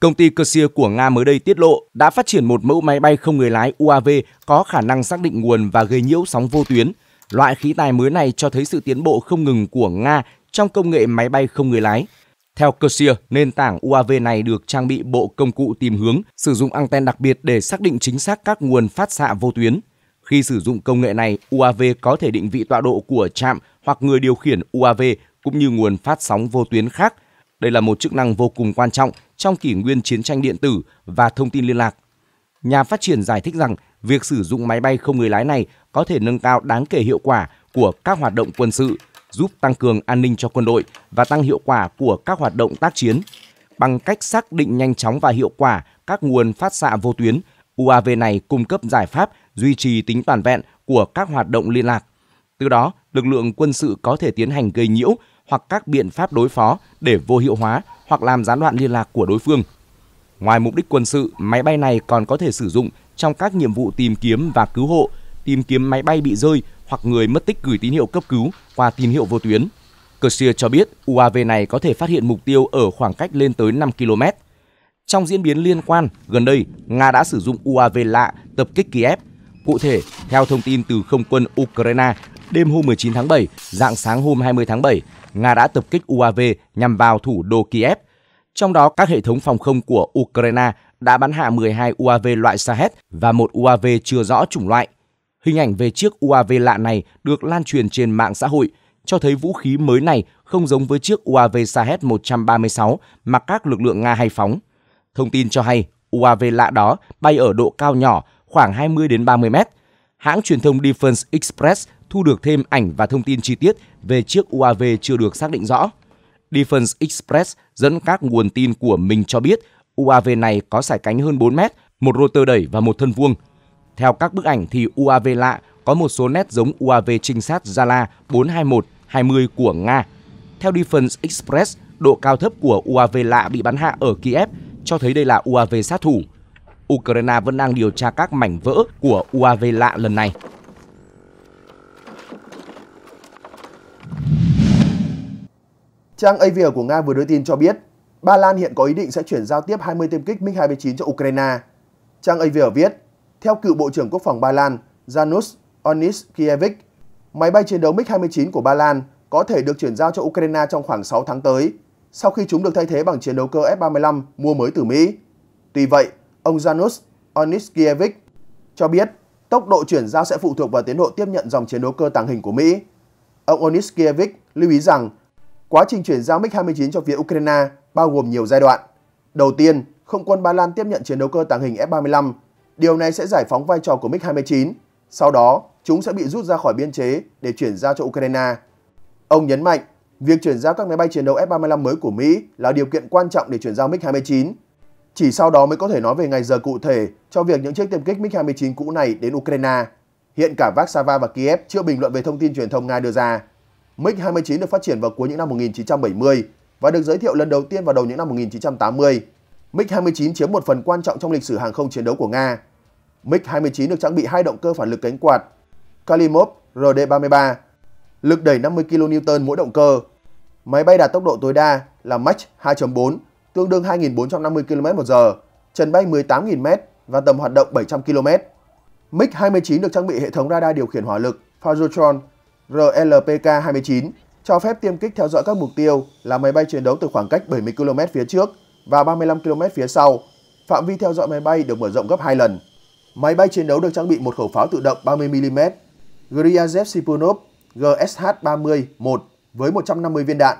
Công ty Kersia của Nga mới đây tiết lộ đã phát triển một mẫu máy bay không người lái UAV có khả năng xác định nguồn và gây nhiễu sóng vô tuyến. Loại khí tài mới này cho thấy sự tiến bộ không ngừng của Nga trong công nghệ máy bay không người lái. Theo Kersia, nền tảng UAV này được trang bị bộ công cụ tìm hướng, sử dụng anten đặc biệt để xác định chính xác các nguồn phát xạ vô tuyến. Khi sử dụng công nghệ này, UAV có thể định vị tọa độ của trạm hoặc người điều khiển UAV cũng như nguồn phát sóng vô tuyến khác. Đây là một chức năng vô cùng quan trọng trong kỷ nguyên chiến tranh điện tử và thông tin liên lạc. Nhà phát triển giải thích rằng việc sử dụng máy bay không người lái này có thể nâng cao đáng kể hiệu quả của các hoạt động quân sự, giúp tăng cường an ninh cho quân đội và tăng hiệu quả của các hoạt động tác chiến. Bằng cách xác định nhanh chóng và hiệu quả các nguồn phát xạ vô tuyến, UAV này cung cấp giải pháp duy trì tính toàn vẹn của các hoạt động liên lạc. Từ đó, lực lượng quân sự có thể tiến hành gây nhiễu hoặc các biện pháp đối phó để vô hiệu hóa hoặc làm gián đoạn liên lạc của đối phương. Ngoài mục đích quân sự, máy bay này còn có thể sử dụng trong các nhiệm vụ tìm kiếm và cứu hộ, tìm kiếm máy bay bị rơi hoặc người mất tích gửi tín hiệu cấp cứu qua tín hiệu vô tuyến. Kersia cho biết UAV này có thể phát hiện mục tiêu ở khoảng cách lên tới 5 km. Trong diễn biến liên quan, gần đây, Nga đã sử dụng UAV lạ tập kích Kiev. Cụ thể, theo thông tin từ không quân Ukraine, đêm hôm 19 tháng 7, rạng sáng hôm 20 tháng 7, Nga đã tập kích UAV nhằm vào thủ đô Kiev. Trong đó, các hệ thống phòng không của Ukraine đã bắn hạ 12 UAV loại Shahed và một UAV chưa rõ chủng loại. Hình ảnh về chiếc UAV lạ này được lan truyền trên mạng xã hội, cho thấy vũ khí mới này không giống với chiếc UAV Shahed 136 mà các lực lượng Nga hay phóng. Thông tin cho hay, UAV lạ đó bay ở độ cao nhỏ khoảng 20 đến 30 mét. Hãng truyền thông Defense Express thu được thêm ảnh và thông tin chi tiết về chiếc UAV chưa được xác định rõ. Defense Express dẫn các nguồn tin của mình cho biết UAV này có sải cánh hơn 4 mét, một rotor đẩy và một thân vuông. Theo các bức ảnh thì UAV lạ có một số nét giống UAV trinh sát Zala 421-20 của Nga. Theo Defense Express, độ cao thấp của UAV lạ bị bắn hạ ở Kiev cho thấy đây là UAV sát thủ. Ukraine vẫn đang điều tra các mảnh vỡ của UAV lạ lần này. Trang Avia của Nga vừa đưa tin cho biết, Ba Lan hiện có ý định sẽ chuyển giao tiếp 20 tiêm kích MiG-29 cho Ukraine. Trang Avia viết, theo cựu Bộ trưởng Quốc phòng Ba Lan Janusz Onyszkiewicz, máy bay chiến đấu MiG-29 của Ba Lan có thể được chuyển giao cho Ukraine trong khoảng 6 tháng tới, sau khi chúng được thay thế bằng chiến đấu cơ F-35 mua mới từ Mỹ. Tuy vậy, ông Janusz Onyszkiewicz cho biết tốc độ chuyển giao sẽ phụ thuộc vào tiến độ tiếp nhận dòng chiến đấu cơ tàng hình của Mỹ. Ông Onyszkiewicz lưu ý rằng quá trình chuyển giao MiG-29 cho phía Ukraine bao gồm nhiều giai đoạn. Đầu tiên, không quân Ba Lan tiếp nhận chiến đấu cơ tàng hình F-35. Điều này sẽ giải phóng vai trò của MiG-29. Sau đó, chúng sẽ bị rút ra khỏi biên chế để chuyển giao cho Ukraine. Ông nhấn mạnh, việc chuyển giao các máy bay chiến đấu F-35 mới của Mỹ là điều kiện quan trọng để chuyển giao MiG-29. Chỉ sau đó mới có thể nói về ngày giờ cụ thể cho việc những chiếc tiêm kích MiG-29 cũ này đến Ukraine. Hiện cả Warsaw và Kiev chưa bình luận về thông tin truyền thông Nga đưa ra. MiG-29 được phát triển vào cuối những năm 1970 và được giới thiệu lần đầu tiên vào đầu những năm 1980. MiG-29 chiếm một phần quan trọng trong lịch sử hàng không chiến đấu của Nga. MiG-29 được trang bị hai động cơ phản lực cánh quạt Kalimov RD-33, lực đẩy 50 kN mỗi động cơ. Máy bay đạt tốc độ tối đa là Mach 2.4, tương đương 2.450 km/h, trần bay 18.000m và tầm hoạt động 700 km. MiG-29 được trang bị hệ thống radar điều khiển hỏa lực Fajotron RLPK-29, cho phép tiêm kích theo dõi các mục tiêu là máy bay chiến đấu từ khoảng cách 70 km phía trước và 35 km phía sau. Phạm vi theo dõi máy bay được mở rộng gấp 2 lần. Máy bay chiến đấu được trang bị một khẩu pháo tự động 30mm Gryazev Sipunov GSH-30-1 với 150 viên đạn.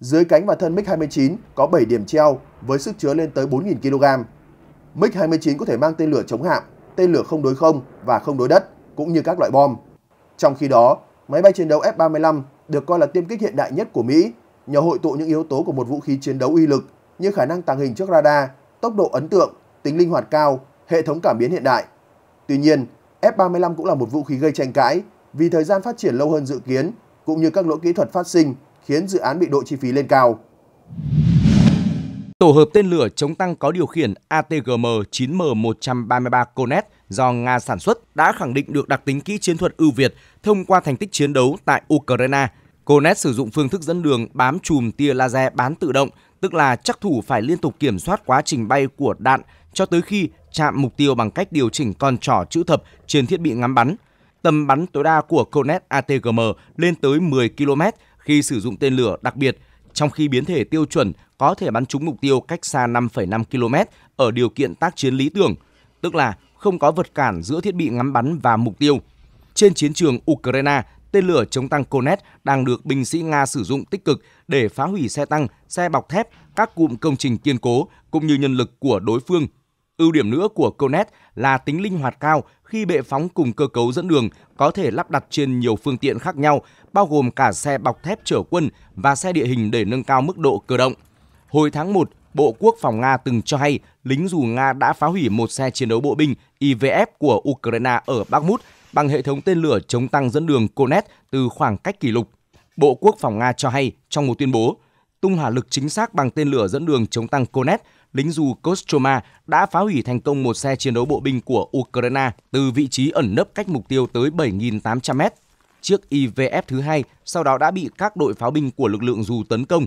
Dưới cánh và thân MiG-29 có 7 điểm treo với sức chứa lên tới 4.000 kg. MiG-29 có thể mang tên lửa chống hạm, tên lửa không đối không và không đối đất, cũng như các loại bom. Trong khi đó, máy bay chiến đấu F-35 được coi là tiêm kích hiện đại nhất của Mỹ, nhờ hội tụ những yếu tố của một vũ khí chiến đấu uy lực như khả năng tàng hình trước radar, tốc độ ấn tượng, tính linh hoạt cao, hệ thống cảm biến hiện đại. Tuy nhiên, F-35 cũng là một vũ khí gây tranh cãi vì thời gian phát triển lâu hơn dự kiến, cũng như các lỗi kỹ thuật phát sinh khiến dự án bị đội chi phí lên cao. Tổ hợp tên lửa chống tăng có điều khiển ATGM-9M133 Konet do Nga sản xuất đã khẳng định được đặc tính kỹ chiến thuật ưu việt thông qua thành tích chiến đấu tại Ukraine. Konet sử dụng phương thức dẫn đường bám chùm tia laser bán tự động, tức là trắc thủ phải liên tục kiểm soát quá trình bay của đạn cho tới khi chạm mục tiêu bằng cách điều chỉnh con trỏ chữ thập trên thiết bị ngắm bắn. Tầm bắn tối đa của Konet ATGM lên tới 10 km khi sử dụng tên lửa đặc biệt, trong khi biến thể tiêu chuẩn có thể bắn trúng mục tiêu cách xa 5,5 km ở điều kiện tác chiến lý tưởng, tức là không có vật cản giữa thiết bị ngắm bắn và mục tiêu. Trên chiến trường Ukraine, tên lửa chống tăng Konet đang được binh sĩ Nga sử dụng tích cực để phá hủy xe tăng, xe bọc thép, các cụm công trình kiên cố cũng như nhân lực của đối phương. Ưu điểm nữa của Konet là tính linh hoạt cao khi bệ phóng cùng cơ cấu dẫn đường có thể lắp đặt trên nhiều phương tiện khác nhau, bao gồm cả xe bọc thép chở quân và xe địa hình để nâng cao mức độ cơ động. Hồi tháng 1, Bộ Quốc phòng Nga từng cho hay lính dù Nga đã phá hủy một xe chiến đấu bộ binh IVF của Ukraine ở Bakhmut bằng hệ thống tên lửa chống tăng dẫn đường Konet từ khoảng cách kỷ lục. Bộ Quốc phòng Nga cho hay trong một tuyên bố, tung hỏa lực chính xác bằng tên lửa dẫn đường chống tăng Konet, lính dù Kostroma đã phá hủy thành công một xe chiến đấu bộ binh của Ukraine từ vị trí ẩn nấp cách mục tiêu tới 7.800m. Chiếc IVF thứ hai sau đó đã bị các đội pháo binh của lực lượng dù tấn công.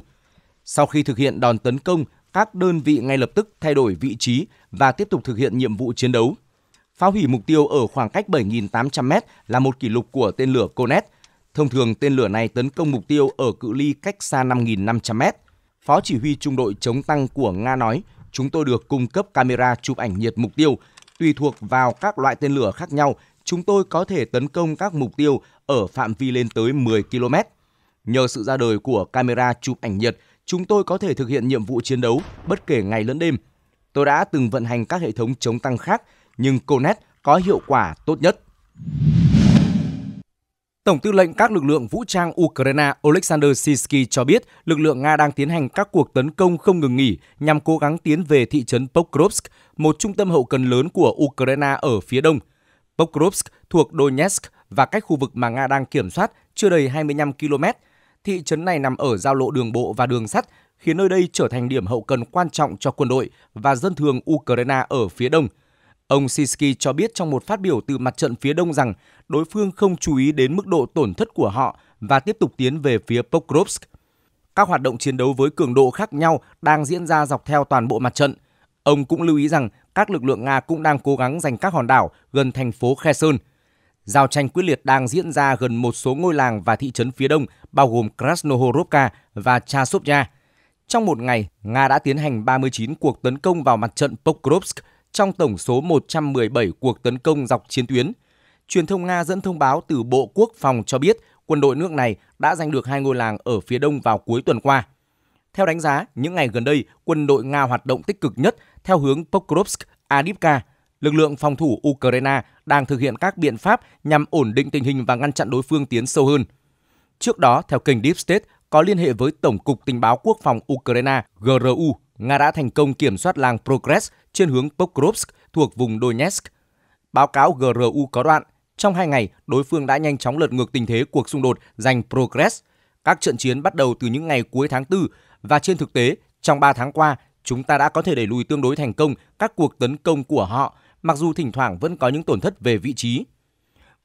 Sau khi thực hiện đòn tấn công, các đơn vị ngay lập tức thay đổi vị trí và tiếp tục thực hiện nhiệm vụ chiến đấu. Phá hủy mục tiêu ở khoảng cách 7.800m là một kỷ lục của tên lửa Konet. Thông thường, tên lửa này tấn công mục tiêu ở cự ly cách xa 5.500m. Phó chỉ huy trung đội chống tăng của Nga nói, chúng tôi được cung cấp camera chụp ảnh nhiệt mục tiêu. Tùy thuộc vào các loại tên lửa khác nhau, chúng tôi có thể tấn công các mục tiêu ở phạm vi lên tới 10 km. Nhờ sự ra đời của camera chụp ảnh nhiệt, chúng tôi có thể thực hiện nhiệm vụ chiến đấu bất kể ngày lẫn đêm. Tôi đã từng vận hành các hệ thống chống tăng khác, nhưng Konet có hiệu quả tốt nhất. Tổng tư lệnh các lực lượng vũ trang Ukraine Oleksandr Syrskyi cho biết lực lượng Nga đang tiến hành các cuộc tấn công không ngừng nghỉ nhằm cố gắng tiến về thị trấn Pokrovsk, một trung tâm hậu cần lớn của Ukraine ở phía đông. Pokrovsk thuộc Donetsk và cách khu vực mà Nga đang kiểm soát chưa đầy 25 km. Thị trấn này nằm ở giao lộ đường bộ và đường sắt, khiến nơi đây trở thành điểm hậu cần quan trọng cho quân đội và dân thường Ukraine ở phía đông. Ông Syrskyi cho biết trong một phát biểu từ mặt trận phía đông rằng đối phương không chú ý đến mức độ tổn thất của họ và tiếp tục tiến về phía Pokrovsk. Các hoạt động chiến đấu với cường độ khác nhau đang diễn ra dọc theo toàn bộ mặt trận. Ông cũng lưu ý rằng các lực lượng Nga cũng đang cố gắng giành các hòn đảo gần thành phố Kherson. Giao tranh quyết liệt đang diễn ra gần một số ngôi làng và thị trấn phía đông, bao gồm Krasnohorovka và Chasiv-Yar. Trong một ngày, Nga đã tiến hành 39 cuộc tấn công vào mặt trận Pokrovsk, trong tổng số 117 cuộc tấn công dọc chiến tuyến. Truyền thông Nga dẫn thông báo từ Bộ Quốc phòng cho biết quân đội nước này đã giành được hai ngôi làng ở phía đông vào cuối tuần qua. Theo đánh giá, những ngày gần đây, quân đội Nga hoạt động tích cực nhất theo hướng Pokrovsk-Adivka. Lực lượng phòng thủ Ukraine đang thực hiện các biện pháp nhằm ổn định tình hình và ngăn chặn đối phương tiến sâu hơn. Trước đó, theo kênh Deep State, có liên hệ với Tổng cục Tình báo Quốc phòng Ukraine GRU, Nga đã thành công kiểm soát làng Progress trên hướng Pokrovsk thuộc vùng Donetsk. Báo cáo GRU có đoạn, trong 2 ngày, đối phương đã nhanh chóng lật ngược tình thế cuộc xung đột giành Progress. Các trận chiến bắt đầu từ những ngày cuối tháng 4 và trên thực tế, trong 3 tháng qua, chúng ta đã có thể đẩy lùi tương đối thành công các cuộc tấn công của họ, mặc dù thỉnh thoảng vẫn có những tổn thất về vị trí.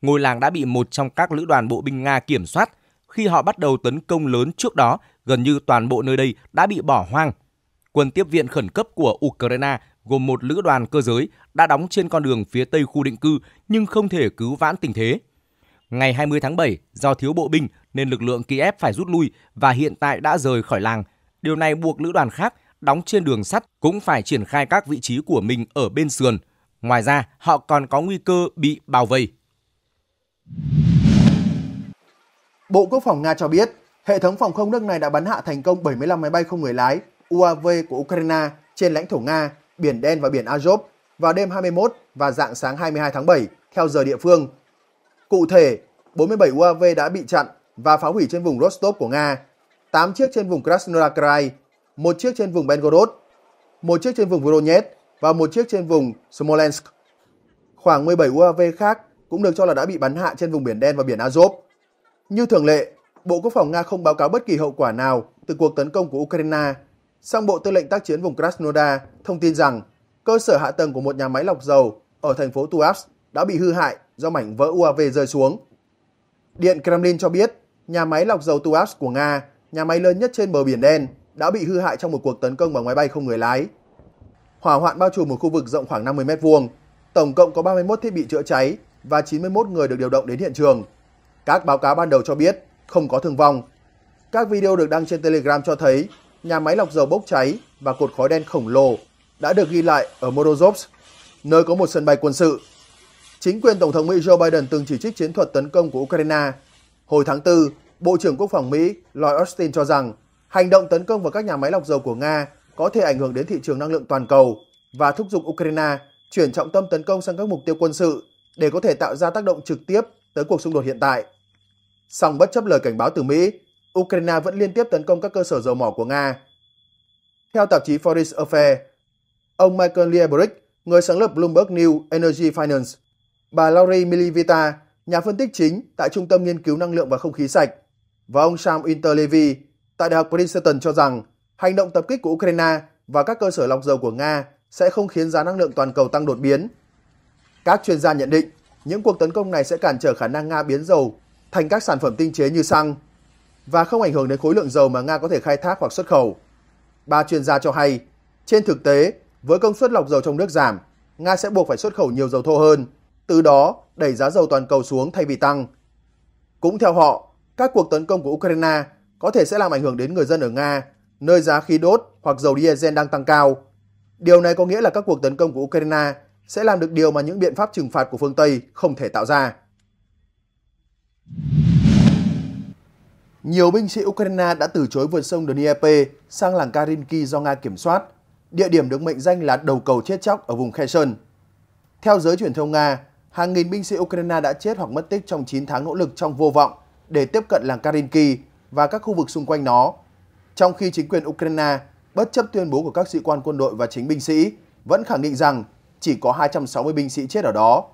Ngôi làng đã bị một trong các lữ đoàn bộ binh Nga kiểm soát. Khi họ bắt đầu tấn công lớn trước đó, gần như toàn bộ nơi đây đã bị bỏ hoang. Quân tiếp viện khẩn cấp của Ukraine gồm một lữ đoàn cơ giới đã đóng trên con đường phía tây khu định cư nhưng không thể cứu vãn tình thế. Ngày 20 tháng 7, do thiếu bộ binh nên lực lượng Kiev phải rút lui và hiện tại đã rời khỏi làng. Điều này buộc lữ đoàn khác đóng trên đường sắt cũng phải triển khai các vị trí của mình ở bên sườn. Ngoài ra, họ còn có nguy cơ bị bao vây. Bộ Quốc phòng Nga cho biết, hệ thống phòng không nước này đã bắn hạ thành công 75 máy bay không người lái UAV của Ukraine trên lãnh thổ Nga, Biển Đen và Biển Azov vào đêm 21 và rạng sáng 22 tháng 7 theo giờ địa phương. Cụ thể, 47 UAV đã bị chặn và phá hủy trên vùng Rostov của Nga, 8 chiếc trên vùng Krasnodar Krai, 1 chiếc trên vùng Belgorod, 1 chiếc trên vùng Voronezh và 1 chiếc trên vùng Smolensk. Khoảng 17 UAV khác cũng được cho là đã bị bắn hạ trên vùng Biển Đen và Biển Azov. Như thường lệ, Bộ Quốc phòng Nga không báo cáo bất kỳ hậu quả nào từ cuộc tấn công của Ukraine, song Bộ Tư lệnh tác chiến vùng Krasnodar thông tin rằng cơ sở hạ tầng của một nhà máy lọc dầu ở thành phố Tuapse đã bị hư hại do mảnh vỡ UAV rơi xuống. Điện Kremlin cho biết nhà máy lọc dầu Tuapse của Nga, nhà máy lớn nhất trên bờ Biển Đen, đã bị hư hại trong một cuộc tấn công bằng máy bay không người lái. Hỏa hoạn bao trùm một khu vực rộng khoảng 50 m2, tổng cộng có 31 thiết bị chữa cháy và 91 người được điều động đến hiện trường. Các báo cáo ban đầu cho biết không có thương vong. Các video được đăng trên Telegram cho thấy nhà máy lọc dầu bốc cháy và cột khói đen khổng lồ đã được ghi lại ở Morozovsk, nơi có một sân bay quân sự. Chính quyền Tổng thống Mỹ Joe Biden từng chỉ trích chiến thuật tấn công của Ukraine. Hồi tháng 4, Bộ trưởng Quốc phòng Mỹ Lloyd Austin cho rằng hành động tấn công vào các nhà máy lọc dầu của Nga có thể ảnh hưởng đến thị trường năng lượng toàn cầu và thúc giục Ukraine chuyển trọng tâm tấn công sang các mục tiêu quân sự để có thể tạo ra tác động trực tiếp tới cuộc xung đột hiện tại. Song bất chấp lời cảnh báo từ Mỹ, Ukraine vẫn liên tiếp tấn công các cơ sở dầu mỏ của Nga. Theo tạp chí Foreign Affairs, ông Michael Liebrich, người sáng lập Bloomberg New Energy Finance, bà Laurie Milivita, nhà phân tích chính tại Trung tâm Nghiên cứu Năng lượng và Không khí Sạch, và ông Sam Winter-Levy tại Đại học Princeton cho rằng hành động tập kích của Ukraine và các cơ sở lọc dầu của Nga sẽ không khiến giá năng lượng toàn cầu tăng đột biến. Các chuyên gia nhận định những cuộc tấn công này sẽ cản trở khả năng Nga biến dầu thành các sản phẩm tinh chế như xăng và không ảnh hưởng đến khối lượng dầu mà Nga có thể khai thác hoặc xuất khẩu. Ba chuyên gia cho hay, trên thực tế, với công suất lọc dầu trong nước giảm, Nga sẽ buộc phải xuất khẩu nhiều dầu thô hơn, từ đó đẩy giá dầu toàn cầu xuống thay vì tăng. Cũng theo họ, các cuộc tấn công của Ukraine có thể sẽ làm ảnh hưởng đến người dân ở Nga, nơi giá khí đốt hoặc dầu diesel đang tăng cao. Điều này có nghĩa là các cuộc tấn công của Ukraine sẽ làm được điều mà những biện pháp trừng phạt của phương Tây không thể tạo ra. Nhiều binh sĩ Ukraine đã từ chối vượt sông Dnieper sang làng Karinki do Nga kiểm soát, địa điểm được mệnh danh là đầu cầu chết chóc ở vùng Kherson. Theo giới truyền thông Nga, hàng nghìn binh sĩ Ukraine đã chết hoặc mất tích trong 9 tháng nỗ lực trong vô vọng để tiếp cận làng Karinki và các khu vực xung quanh nó, trong khi chính quyền Ukraine, bất chấp tuyên bố của các sĩ quan quân đội và chính binh sĩ, vẫn khẳng định rằng chỉ có 260 binh sĩ chết ở đó.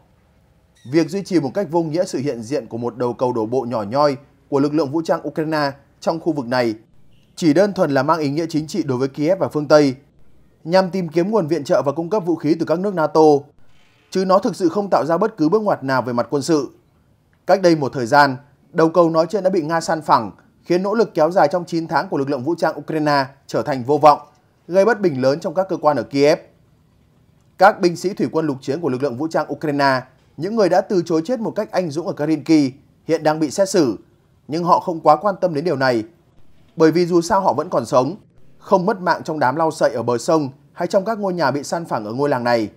Việc duy trì một cách vô nghĩa sự hiện diện của một đầu cầu đổ bộ nhỏ nhoi của lực lượng vũ trang Ukraine trong khu vực này chỉ đơn thuần là mang ý nghĩa chính trị đối với Kiev và phương Tây, nhằm tìm kiếm nguồn viện trợ và cung cấp vũ khí từ các nước NATO, chứ nó thực sự không tạo ra bất cứ bước ngoặt nào về mặt quân sự. Cách đây một thời gian, đầu cầu nói trên đã bị Nga san phẳng, khiến nỗ lực kéo dài trong 9 tháng của lực lượng vũ trang Ukraine trở thành vô vọng, gây bất bình lớn trong các cơ quan ở Kiev. Các binh sĩ thủy quân lục chiến của lực lượng vũ trang Ukraine, những người đã từ chối chết một cách anh dũng ở Karinki, hiện đang bị xét xử, nhưng họ không quá quan tâm đến điều này, bởi vì dù sao họ vẫn còn sống, không mất mạng trong đám lau sậy ở bờ sông hay trong các ngôi nhà bị san phẳng ở ngôi làng này.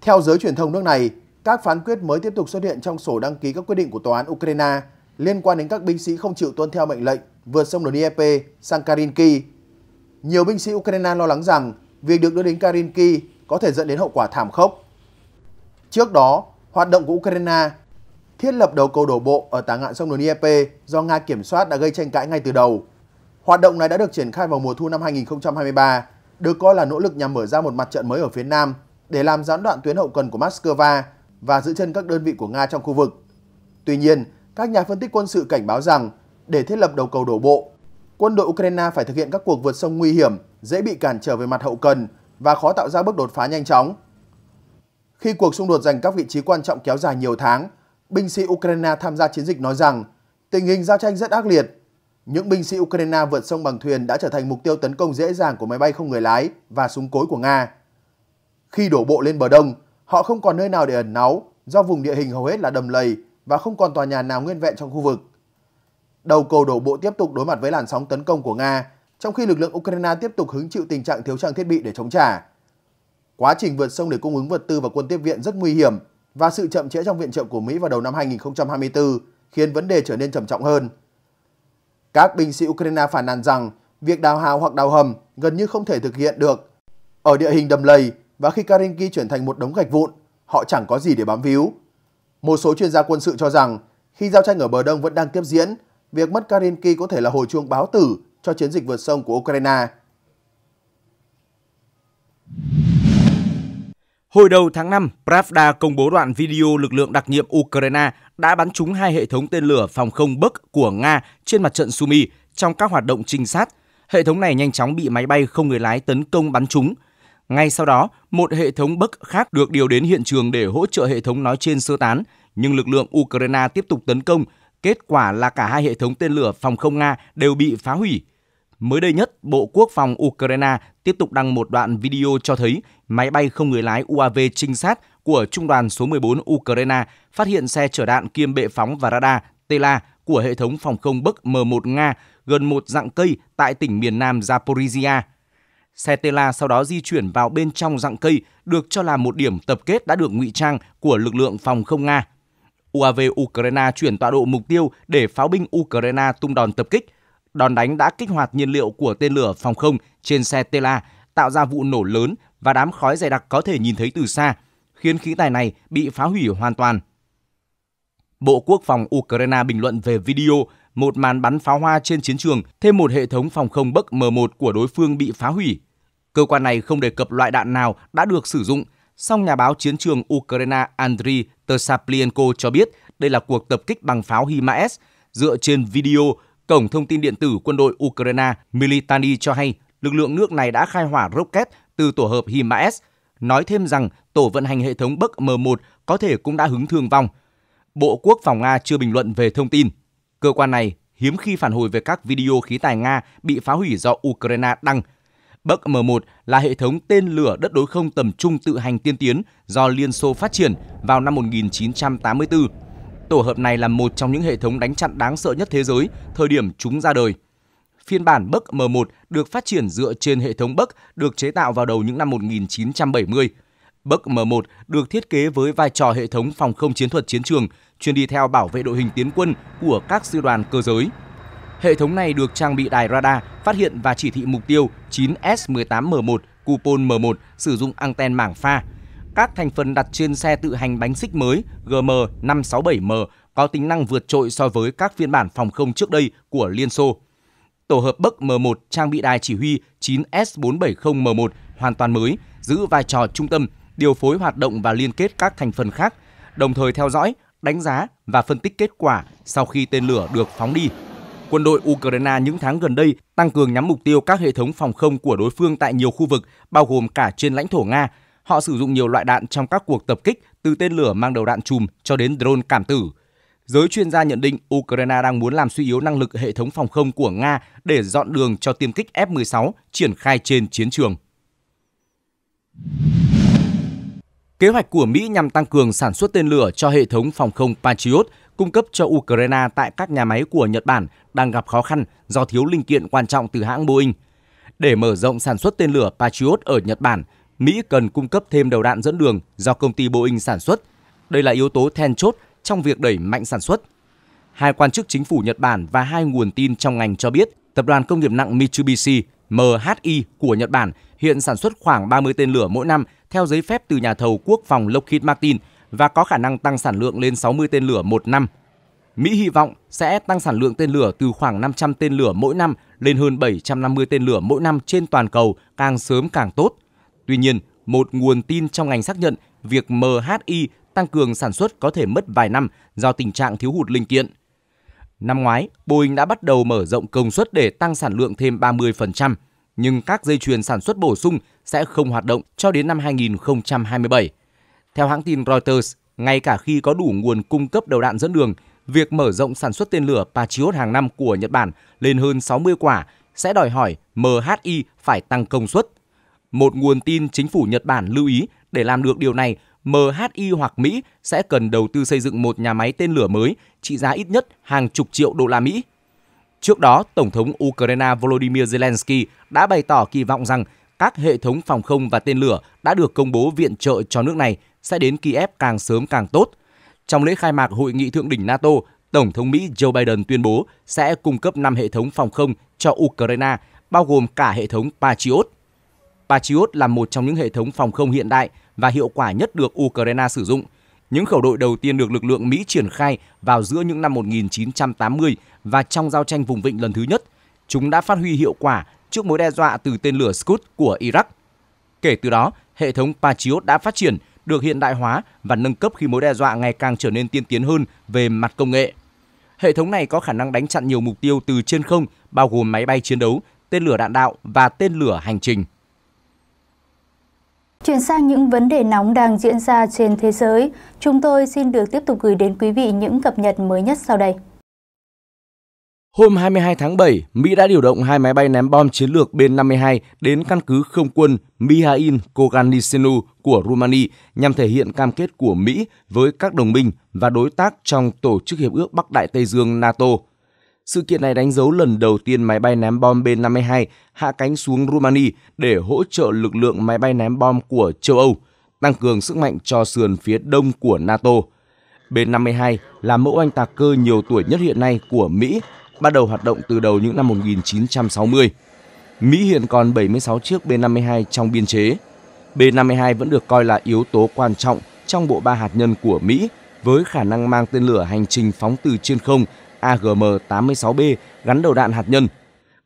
Theo giới truyền thông nước này, các phán quyết mới tiếp tục xuất hiện trong sổ đăng ký các quyết định của Tòa án Ukraine liên quan đến các binh sĩ không chịu tuân theo mệnh lệnh vượt sông Dnieper sang Karinki. Nhiều binh sĩ Ukraine lo lắng rằng việc được đưa đến Karinki có thể dẫn đến hậu quả thảm khốc. Trước đó, hoạt động của Ukraine thiết lập đầu cầu đổ bộ ở tả ngạn sông Dnieper do Nga kiểm soát đã gây tranh cãi ngay từ đầu. Hoạt động này đã được triển khai vào mùa thu năm 2023, được coi là nỗ lực nhằm mở ra một mặt trận mới ở phía Nam để làm gián đoạn tuyến hậu cần của Moscow và giữ chân các đơn vị của Nga trong khu vực. Tuy nhiên, các nhà phân tích quân sự cảnh báo rằng để thiết lập đầu cầu đổ bộ, quân đội Ukraine phải thực hiện các cuộc vượt sông nguy hiểm, dễ bị cản trở về mặt hậu cần và khó tạo ra bước đột phá nhanh chóng. Khi cuộc xung đột giành các vị trí quan trọng kéo dài nhiều tháng, binh sĩ Ukraine tham gia chiến dịch nói rằng tình hình giao tranh rất ác liệt. Những binh sĩ Ukraine vượt sông bằng thuyền đã trở thành mục tiêu tấn công dễ dàng của máy bay không người lái và súng cối của Nga. Khi đổ bộ lên bờ đông, họ không còn nơi nào để ẩn náu do vùng địa hình hầu hết là đầm lầy và không còn tòa nhà nào nguyên vẹn trong khu vực. Đầu cầu đổ bộ tiếp tục đối mặt với làn sóng tấn công của Nga, trong khi lực lượng Ukraine tiếp tục hứng chịu tình trạng thiếu trang thiết bị để chống trả. Quá trình vượt sông để cung ứng vật tư và quân tiếp viện rất nguy hiểm và sự chậm trễ trong viện trợ của Mỹ vào đầu năm 2024 khiến vấn đề trở nên trầm trọng hơn. Các binh sĩ Ukraine phàn nàn rằng việc đào hào hoặc đào hầm gần như không thể thực hiện được ở địa hình đầm lầy, và khi Karinki chuyển thành một đống gạch vụn, họ chẳng có gì để bám víu. Một số chuyên gia quân sự cho rằng khi giao tranh ở bờ đông vẫn đang tiếp diễn, việc mất Karinki có thể là hồi chuông báo tử cho chiến dịch vượt sông của Ukraine. Hồi đầu tháng 5, Pravda công bố đoạn video lực lượng đặc nhiệm Ukraine đã bắn trúng hai hệ thống tên lửa phòng không Buk của Nga trên mặt trận Sumy trong các hoạt động trinh sát. Hệ thống này nhanh chóng bị máy bay không người lái tấn công bắn trúng. Ngay sau đó, một hệ thống Buk khác được điều đến hiện trường để hỗ trợ hệ thống nói trên sơ tán, nhưng lực lượng Ukraine tiếp tục tấn công. Kết quả là cả hai hệ thống tên lửa phòng không Nga đều bị phá hủy. Mới đây nhất, Bộ Quốc phòng Ukraine tiếp tục đăng một đoạn video cho thấy máy bay không người lái UAV trinh sát của Trung đoàn số 14 Ukraine phát hiện xe chở đạn kiêm bệ phóng và radar Tela của hệ thống phòng không Buk M1 Nga gần một rặng cây tại tỉnh miền Nam Zaporizhia. Xe Tela sau đó di chuyển vào bên trong rặng cây được cho là một điểm tập kết đã được ngụy trang của lực lượng phòng không Nga. UAV Ukraine chuyển tọa độ mục tiêu để pháo binh Ukraine tung đòn tập kích. Đòn đánh đã kích hoạt nhiên liệu của tên lửa phòng không trên xe Tela, tạo ra vụ nổ lớn và đám khói dày đặc có thể nhìn thấy từ xa, khiến khí tài này bị phá hủy hoàn toàn. Bộ Quốc phòng Ukraine bình luận về video, một màn bắn pháo hoa trên chiến trường, thêm một hệ thống phòng không Buk M1 của đối phương bị phá hủy. Cơ quan này không đề cập loại đạn nào đã được sử dụng, song nhà báo chiến trường Ukraine Andriy Tersaplienko cho biết đây là cuộc tập kích bằng pháo HIMARS. Dựa trên video, Cổng thông tin điện tử quân đội Ukraine Militani cho hay lực lượng nước này đã khai hỏa rocket từ tổ hợp HIMARS, nói thêm rằng tổ vận hành hệ thống Buk M1 có thể cũng đã hứng thương vong. Bộ Quốc phòng Nga chưa bình luận về thông tin. Cơ quan này hiếm khi phản hồi về các video khí tài Nga bị phá hủy do Ukraine đăng. Buk M1 là hệ thống tên lửa đất đối không tầm trung tự hành tiên tiến do Liên Xô phát triển vào năm 1984. Tổ hợp này là một trong những hệ thống đánh chặn đáng sợ nhất thế giới thời điểm chúng ra đời. Phiên bản Buk M1 được phát triển dựa trên hệ thống Buk được chế tạo vào đầu những năm 1970. Buk M1 được thiết kế với vai trò hệ thống phòng không chiến thuật chiến trường, chuyên đi theo bảo vệ đội hình tiến quân của các sư đoàn cơ giới. Hệ thống này được trang bị đài radar phát hiện và chỉ thị mục tiêu 9S18M1 Kupol M1 sử dụng anten mảng pha. Các thành phần đặt trên xe tự hành bánh xích mới GM567M có tính năng vượt trội so với các phiên bản phòng không trước đây của Liên Xô. Tổ hợp Buk M1 trang bị đài chỉ huy 9S470M1 hoàn toàn mới, giữ vai trò trung tâm, điều phối hoạt động và liên kết các thành phần khác, đồng thời theo dõi, đánh giá và phân tích kết quả sau khi tên lửa được phóng đi. Quân đội Ukraine những tháng gần đây tăng cường nhắm mục tiêu các hệ thống phòng không của đối phương tại nhiều khu vực, bao gồm cả trên lãnh thổ Nga. Họ sử dụng nhiều loại đạn trong các cuộc tập kích, từ tên lửa mang đầu đạn chùm cho đến drone cảm tử. Giới chuyên gia nhận định Ukraine đang muốn làm suy yếu năng lực hệ thống phòng không của Nga để dọn đường cho tiêm kích F-16 triển khai trên chiến trường. Kế hoạch của Mỹ nhằm tăng cường sản xuất tên lửa cho hệ thống phòng không Patriot cung cấp cho Ukraine tại các nhà máy của Nhật Bản đang gặp khó khăn do thiếu linh kiện quan trọng từ hãng Boeing. Để mở rộng sản xuất tên lửa Patriot ở Nhật Bản, Mỹ cần cung cấp thêm đầu đạn dẫn đường do công ty Boeing sản xuất. Đây là yếu tố then chốt trong việc đẩy mạnh sản xuất. hai quan chức chính phủ Nhật Bản và hai nguồn tin trong ngành cho biết tập đoàn công nghiệp nặng Mitsubishi MHI của Nhật Bản hiện sản xuất khoảng 30 tên lửa mỗi năm theo giấy phép từ nhà thầu quốc phòng Lockheed Martin và có khả năng tăng sản lượng lên 60 tên lửa một năm. Mỹ hy vọng sẽ tăng sản lượng tên lửa từ khoảng 500 tên lửa mỗi năm lên hơn 750 tên lửa mỗi năm trên toàn cầu, càng sớm càng tốt. Tuy nhiên, một nguồn tin trong ngành xác nhận việc MHI tăng cường sản xuất có thể mất vài năm do tình trạng thiếu hụt linh kiện. Năm ngoái, Boeing đã bắt đầu mở rộng công suất để tăng sản lượng thêm 30%, nhưng các dây chuyền sản xuất bổ sung sẽ không hoạt động cho đến năm 2027. Theo hãng tin Reuters, ngay cả khi có đủ nguồn cung cấp đầu đạn dẫn đường, việc mở rộng sản xuất tên lửa Patriot hàng năm của Nhật Bản lên hơn 60 quả sẽ đòi hỏi MHI phải tăng công suất. Một nguồn tin chính phủ Nhật Bản lưu ý để làm được điều này, MHI hoặc Mỹ sẽ cần đầu tư xây dựng một nhà máy tên lửa mới trị giá ít nhất hàng chục triệu đô la Mỹ. Trước đó, Tổng thống Ukraine Volodymyr Zelensky đã bày tỏ kỳ vọng rằng các hệ thống phòng không và tên lửa đã được công bố viện trợ cho nước này sẽ đến Kiev càng sớm càng tốt. Trong lễ khai mạc hội nghị thượng đỉnh NATO, Tổng thống Mỹ Joe Biden tuyên bố sẽ cung cấp 5 hệ thống phòng không cho Ukraine, bao gồm cả hệ thống Patriot. Patriot là một trong những hệ thống phòng không hiện đại và hiệu quả nhất được Ukraine sử dụng. Những khẩu đội đầu tiên được lực lượng Mỹ triển khai vào giữa những năm 1980 và trong giao tranh vùng vịnh lần thứ nhất. Chúng đã phát huy hiệu quả trước mối đe dọa từ tên lửa Scud của Iraq. Kể từ đó, hệ thống Patriot đã phát triển, được hiện đại hóa và nâng cấp khi mối đe dọa ngày càng trở nên tiên tiến hơn về mặt công nghệ. Hệ thống này có khả năng đánh chặn nhiều mục tiêu từ trên không, bao gồm máy bay chiến đấu, tên lửa đạn đạo và tên lửa hành trình. Chuyển sang những vấn đề nóng đang diễn ra trên thế giới, chúng tôi xin được tiếp tục gửi đến quý vị những cập nhật mới nhất sau đây. Hôm 22 tháng 7, Mỹ đã điều động 2 máy bay ném bom chiến lược B-52 đến căn cứ không quân Mihail Koganișnu của Rumani nhằm thể hiện cam kết của Mỹ với các đồng minh và đối tác trong Tổ chức Hiệp ước Bắc Đại Tây Dương NATO. Sự kiện này đánh dấu lần đầu tiên máy bay ném bom B-52 hạ cánh xuống Rumani để hỗ trợ lực lượng máy bay ném bom của châu Âu, tăng cường sức mạnh cho sườn phía đông của NATO. B-52 là mẫu oanh tạc cơ nhiều tuổi nhất hiện nay của Mỹ, bắt đầu hoạt động từ đầu những năm 1960. Mỹ hiện còn 76 chiếc B-52 trong biên chế. B-52 vẫn được coi là yếu tố quan trọng trong bộ ba hạt nhân của Mỹ, với khả năng mang tên lửa hành trình phóng từ trên không AGM-86B gắn đầu đạn hạt nhân.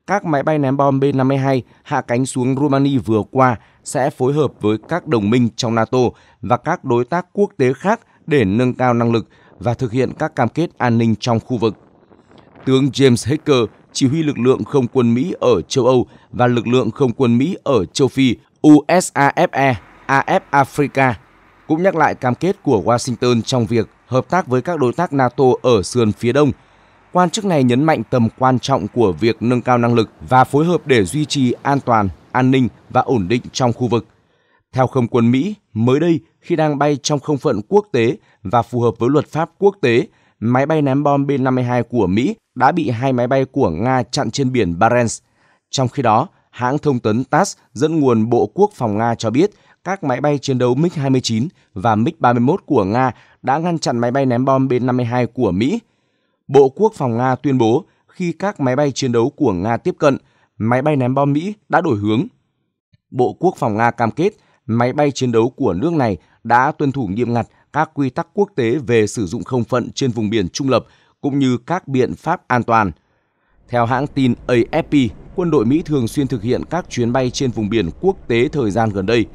Các máy bay ném bom B-52 hạ cánh xuống Rumani vừa qua sẽ phối hợp với các đồng minh trong NATO và các đối tác quốc tế khác để nâng cao năng lực và thực hiện các cam kết an ninh trong khu vực. Tướng James Hacker, chỉ huy lực lượng không quân Mỹ ở châu Âu và lực lượng không quân Mỹ ở châu Phi USAFE, AF Africa, cũng nhắc lại cam kết của Washington trong việc hợp tác với các đối tác NATO ở sườn phía đông. Quan chức này nhấn mạnh tầm quan trọng của việc nâng cao năng lực và phối hợp để duy trì an toàn, an ninh và ổn định trong khu vực. Theo không quân Mỹ, mới đây khi đang bay trong không phận quốc tế và phù hợp với luật pháp quốc tế, máy bay ném bom B-52 của Mỹ đã bị hai máy bay của Nga chặn trên biển Barents. Trong khi đó, hãng thông tấn TASS dẫn nguồn Bộ Quốc phòng Nga cho biết các máy bay chiến đấu MiG-29 và MiG-31 của Nga đã ngăn chặn máy bay ném bom B-52 của Mỹ. Bộ Quốc phòng Nga tuyên bố khi các máy bay chiến đấu của Nga tiếp cận, máy bay ném bom Mỹ đã đổi hướng. Bộ Quốc phòng Nga cam kết máy bay chiến đấu của nước này đã tuân thủ nghiêm ngặt các quy tắc quốc tế về sử dụng không phận trên vùng biển trung lập cũng như các biện pháp an toàn. Theo hãng tin AFP, quân đội Mỹ thường xuyên thực hiện các chuyến bay trên vùng biển quốc tế thời gian gần đây.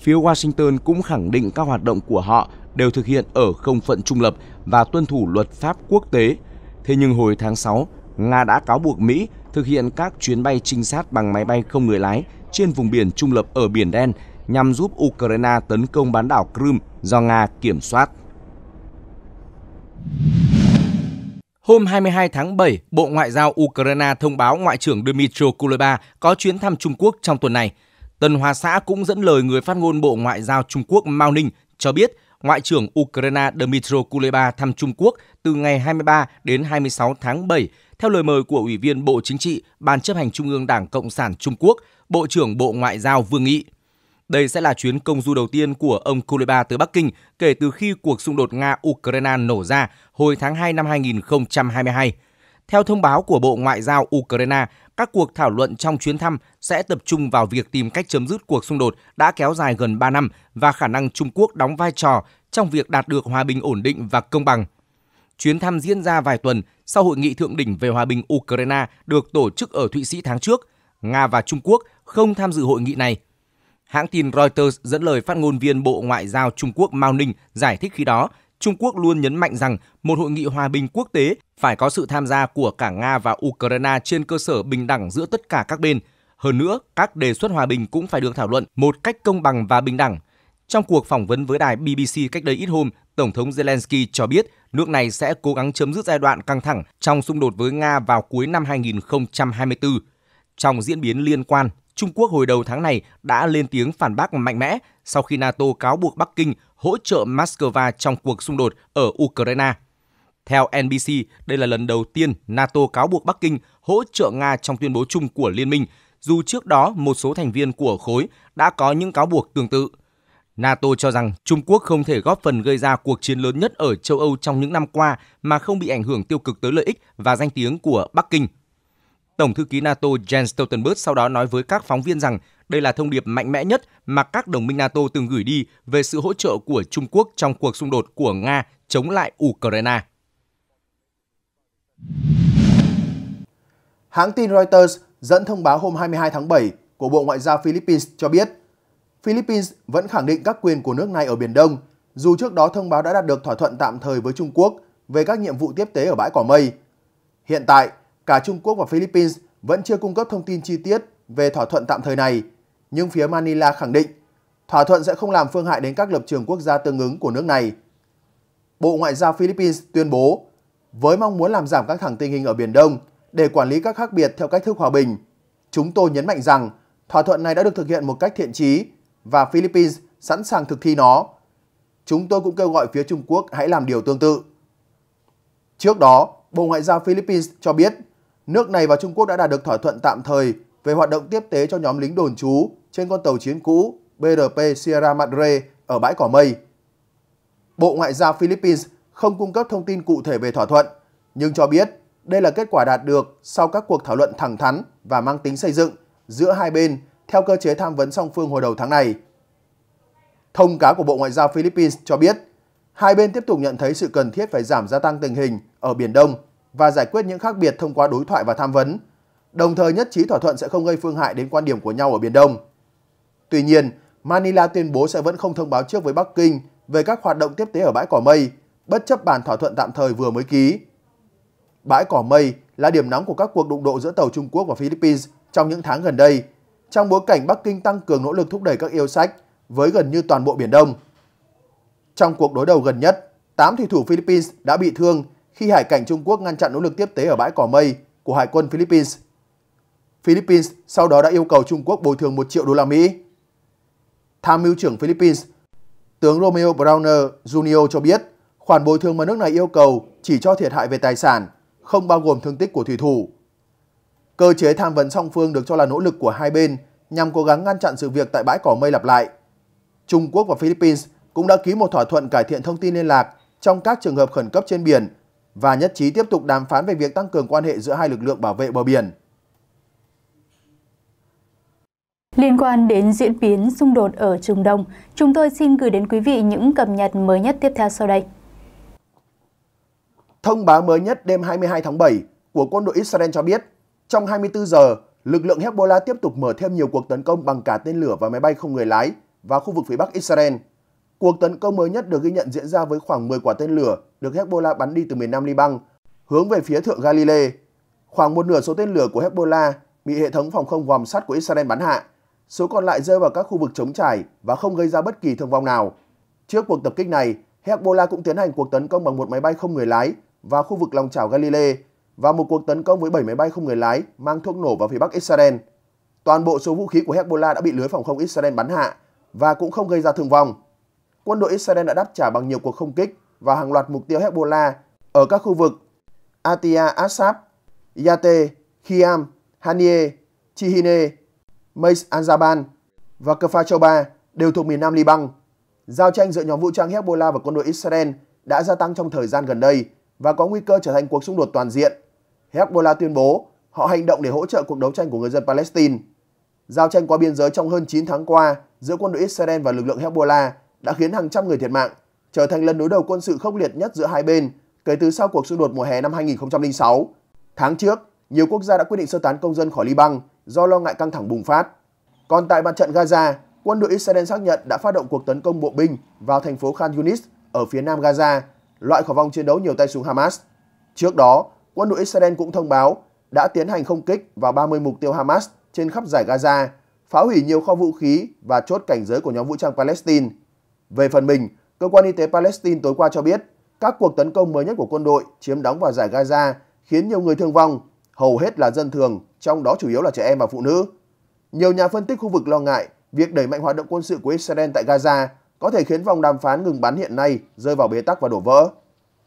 Phía Washington cũng khẳng định các hoạt động của họ đều thực hiện ở không phận trung lập và tuân thủ luật pháp quốc tế. Thế nhưng hồi tháng 6, Nga đã cáo buộc Mỹ thực hiện các chuyến bay trinh sát bằng máy bay không người lái trên vùng biển trung lập ở Biển Đen nhằm giúp Ukraine tấn công bán đảo Crimea do Nga kiểm soát. Hôm 22 tháng 7, Bộ Ngoại giao Ukraine thông báo Ngoại trưởng Dmytro Kuleba có chuyến thăm Trung Quốc trong tuần này. Tân Hoa Xã cũng dẫn lời người phát ngôn Bộ Ngoại giao Trung Quốc Mao Ninh cho biết Ngoại trưởng Ukraine Dmytro Kuleba thăm Trung Quốc từ ngày 23 đến 26 tháng 7 theo lời mời của Ủy viên Bộ Chính trị, Ban chấp hành Trung ương Đảng Cộng sản Trung Quốc, Bộ trưởng Bộ Ngoại giao Vương Nghị. Đây sẽ là chuyến công du đầu tiên của ông Kuleba tới Bắc Kinh kể từ khi cuộc xung đột Nga-Ukraine nổ ra hồi tháng 2 năm 2022. Theo thông báo của Bộ Ngoại giao Ukraine, các cuộc thảo luận trong chuyến thăm sẽ tập trung vào việc tìm cách chấm dứt cuộc xung đột đã kéo dài gần 3 năm và khả năng Trung Quốc đóng vai trò trong việc đạt được hòa bình ổn định và công bằng. Chuyến thăm diễn ra vài tuần sau hội nghị thượng đỉnh về hòa bình Ukraine được tổ chức ở Thụy Sĩ tháng trước. Nga và Trung Quốc không tham dự hội nghị này. Hãng tin Reuters dẫn lời phát ngôn viên Bộ Ngoại giao Trung Quốc Mao Ninh giải thích khi đó, Trung Quốc luôn nhấn mạnh rằng một hội nghị hòa bình quốc tế phải có sự tham gia của cả Nga và Ukraine trên cơ sở bình đẳng giữa tất cả các bên. Hơn nữa, các đề xuất hòa bình cũng phải được thảo luận một cách công bằng và bình đẳng. Trong cuộc phỏng vấn với đài BBC cách đây ít hôm, Tổng thống Zelensky cho biết nước này sẽ cố gắng chấm dứt giai đoạn căng thẳng trong xung đột với Nga vào cuối năm 2024. Trong diễn biến liên quan, Trung Quốc hồi đầu tháng này đã lên tiếng phản bác mạnh mẽ sau khi NATO cáo buộc Bắc Kinh hỗ trợ Moscow trong cuộc xung đột ở Ukraine. Theo NBC, đây là lần đầu tiên NATO cáo buộc Bắc Kinh hỗ trợ Nga trong tuyên bố chung của Liên minh, dù trước đó một số thành viên của khối đã có những cáo buộc tương tự. NATO cho rằng Trung Quốc không thể góp phần gây ra cuộc chiến lớn nhất ở châu Âu trong những năm qua mà không bị ảnh hưởng tiêu cực tới lợi ích và danh tiếng của Bắc Kinh. Tổng thư ký NATO Jens Stoltenberg sau đó nói với các phóng viên rằng đây là thông điệp mạnh mẽ nhất mà các đồng minh NATO từng gửi đi về sự hỗ trợ của Trung Quốc trong cuộc xung đột của Nga chống lại Ukraine. Hãng tin Reuters dẫn thông báo hôm 22 tháng 7 của Bộ Ngoại giao Philippines cho biết Philippines vẫn khẳng định các quyền của nước này ở Biển Đông, dù trước đó thông báo đã đạt được thỏa thuận tạm thời với Trung Quốc về các nhiệm vụ tiếp tế ở bãi cỏ mây. Hiện tại, cả Trung Quốc và Philippines vẫn chưa cung cấp thông tin chi tiết về thỏa thuận tạm thời này, nhưng phía Manila khẳng định thỏa thuận sẽ không làm phương hại đến các lập trường quốc gia tương ứng của nước này. Bộ Ngoại giao Philippines tuyên bố, với mong muốn làm giảm căng thẳng tình hình ở Biển Đông để quản lý các khác biệt theo cách thức hòa bình, chúng tôi nhấn mạnh rằng thỏa thuận này đã được thực hiện một cách thiện chí và Philippines sẵn sàng thực thi nó. Chúng tôi cũng kêu gọi phía Trung Quốc hãy làm điều tương tự. Trước đó, Bộ Ngoại giao Philippines cho biết, nước này và Trung Quốc đã đạt được thỏa thuận tạm thời về hoạt động tiếp tế cho nhóm lính đồn trú trên con tàu chiến cũ BRP Sierra Madre ở bãi cỏ mây. Bộ Ngoại giao Philippines không cung cấp thông tin cụ thể về thỏa thuận, nhưng cho biết đây là kết quả đạt được sau các cuộc thảo luận thẳng thắn và mang tính xây dựng giữa hai bên theo cơ chế tham vấn song phương hồi đầu tháng này. Thông cáo của Bộ Ngoại giao Philippines cho biết, hai bên tiếp tục nhận thấy sự cần thiết phải giảm gia tăng tình hình ở Biển Đông và giải quyết những khác biệt thông qua đối thoại và tham vấn, đồng thời nhất trí thỏa thuận sẽ không gây phương hại đến quan điểm của nhau ở Biển Đông. Tuy nhiên, Manila tuyên bố sẽ vẫn không thông báo trước với Bắc Kinh về các hoạt động tiếp tế ở bãi cỏ mây, bất chấp bản thỏa thuận tạm thời vừa mới ký. Bãi cỏ mây là điểm nóng của các cuộc đụng độ giữa tàu Trung Quốc và Philippines trong những tháng gần đây, trong bối cảnh Bắc Kinh tăng cường nỗ lực thúc đẩy các yêu sách với gần như toàn bộ Biển Đông. Trong cuộc đối đầu gần nhất, 8 thủy thủ Philippines đã bị thương khi hải cảnh Trung Quốc ngăn chặn nỗ lực tiếp tế ở bãi cỏ mây của Hải quân Philippines. Philippines sau đó đã yêu cầu Trung Quốc bồi thường 1 triệu đô la Mỹ. Tham mưu trưởng Philippines, tướng Romeo Browner Jr. cho biết khoản bồi thường mà nước này yêu cầu chỉ cho thiệt hại về tài sản, không bao gồm thương tích của thủy thủ. Cơ chế tham vấn song phương được cho là nỗ lực của hai bên nhằm cố gắng ngăn chặn sự việc tại bãi cỏ mây lặp lại. Trung Quốc và Philippines cũng đã ký một thỏa thuận cải thiện thông tin liên lạc trong các trường hợp khẩn cấp trên biển và nhất trí tiếp tục đàm phán về việc tăng cường quan hệ giữa hai lực lượng bảo vệ bờ biển. Liên quan đến diễn biến xung đột ở Trung Đông, chúng tôi xin gửi đến quý vị những cập nhật mới nhất tiếp theo sau đây. Thông báo mới nhất đêm 22 tháng 7 của quân đội Israel cho biết, trong 24 giờ, lực lượng Hezbollah tiếp tục mở thêm nhiều cuộc tấn công bằng cả tên lửa và máy bay không người lái vào khu vực phía Bắc Israel. Cuộc tấn công mới nhất được ghi nhận diễn ra với khoảng 10 quả tên lửa được Hezbollah bắn đi từ miền Nam Liban hướng về phía thượng Galilee. Khoảng một nửa số tên lửa của Hezbollah bị hệ thống phòng không vòm sắt của Israel bắn hạ. Số còn lại rơi vào các khu vực trống trải và không gây ra bất kỳ thương vong nào. Trước cuộc tập kích này, Hezbollah cũng tiến hành cuộc tấn công bằng một máy bay không người lái vào khu vực lòng chảo Galilee và một cuộc tấn công với 7 máy bay không người lái mang thuốc nổ vào phía Bắc Israel. Toàn bộ số vũ khí của Hezbollah đã bị lưới phòng không Israel bắn hạ và cũng không gây ra thương vong. Quân đội Israel đã đáp trả bằng nhiều cuộc không kích và hàng loạt mục tiêu Hezbollah ở các khu vực Atia Asab, Yate, Khiam, Hanie, Chihine, Meis Anzaban và Kfar Choba. đều thuộc miền Nam Liban. Giao tranh giữa nhóm vũ trang Hezbollah và quân đội Israel đã gia tăng trong thời gian gần đây và có nguy cơ trở thành cuộc xung đột toàn diện. Hezbollah tuyên bố họ hành động để hỗ trợ cuộc đấu tranh của người dân Palestine. Giao tranh qua biên giới trong hơn 9 tháng qua giữa quân đội Israel và lực lượng Hezbollah đã khiến hàng trăm người thiệt mạng, trở thành lần đối đầu quân sự khốc liệt nhất giữa hai bên kể từ sau cuộc xung đột mùa hè năm 2006. Tháng trước, nhiều quốc gia đã quyết định sơ tán công dân khỏi Liban do lo ngại căng thẳng bùng phát. Còn tại mặt trận Gaza, quân đội Israel xác nhận đã phát động cuộc tấn công bộ binh vào thành phố Khan Yunis ở phía nam Gaza, loại khỏi vòng chiến đấu nhiều tay súng Hamas. Trước đó, quân đội Israel cũng thông báo đã tiến hành không kích vào 30 mục tiêu Hamas trên khắp dải Gaza, phá hủy nhiều kho vũ khí và chốt cảnh giới của nhóm vũ trang Palestine. Về phần mình, cơ quan y tế Palestine tối qua cho biết các cuộc tấn công mới nhất của quân đội chiếm đóng vào dải Gaza khiến nhiều người thương vong, hầu hết là dân thường, trong đó chủ yếu là trẻ em và phụ nữ. Nhiều nhà phân tích khu vực lo ngại việc đẩy mạnh hoạt động quân sự của Israel tại Gaza có thể khiến vòng đàm phán ngừng bắn hiện nay rơi vào bế tắc và đổ vỡ.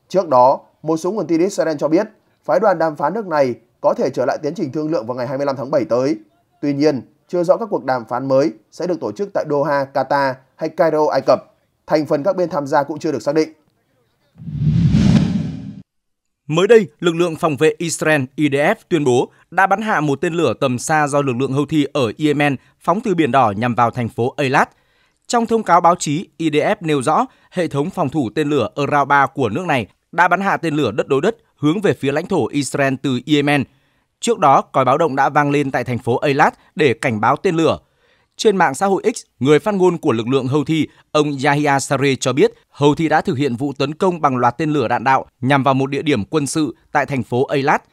Trước đó, một số nguồn tin Israel cho biết phái đoàn đàm phán nước này có thể trở lại tiến trình thương lượng vào ngày 25 tháng 7 tới. Tuy nhiên, chưa rõ các cuộc đàm phán mới sẽ được tổ chức tại Doha, Qatar hay Cairo, Ai Cập. Thành phần các bên tham gia cũng chưa được xác định. Mới đây, lực lượng phòng vệ Israel IDF tuyên bố đã bắn hạ một tên lửa tầm xa do lực lượng Houthi ở Yemen phóng từ Biển Đỏ nhằm vào thành phố Eilat. Trong thông cáo báo chí, IDF nêu rõ hệ thống phòng thủ tên lửa Arrow 3 của nước này đã bắn hạ tên lửa đất đối đất hướng về phía lãnh thổ Israel từ Yemen. Trước đó, còi báo động đã vang lên tại thành phố Eilat để cảnh báo tên lửa. Trên mạng xã hội X, người phát ngôn của lực lượng Houthi, ông Yahya Saree cho biết Houthi đã thực hiện vụ tấn công bằng loạt tên lửa đạn đạo nhằm vào một địa điểm quân sự tại thành phố Eilat.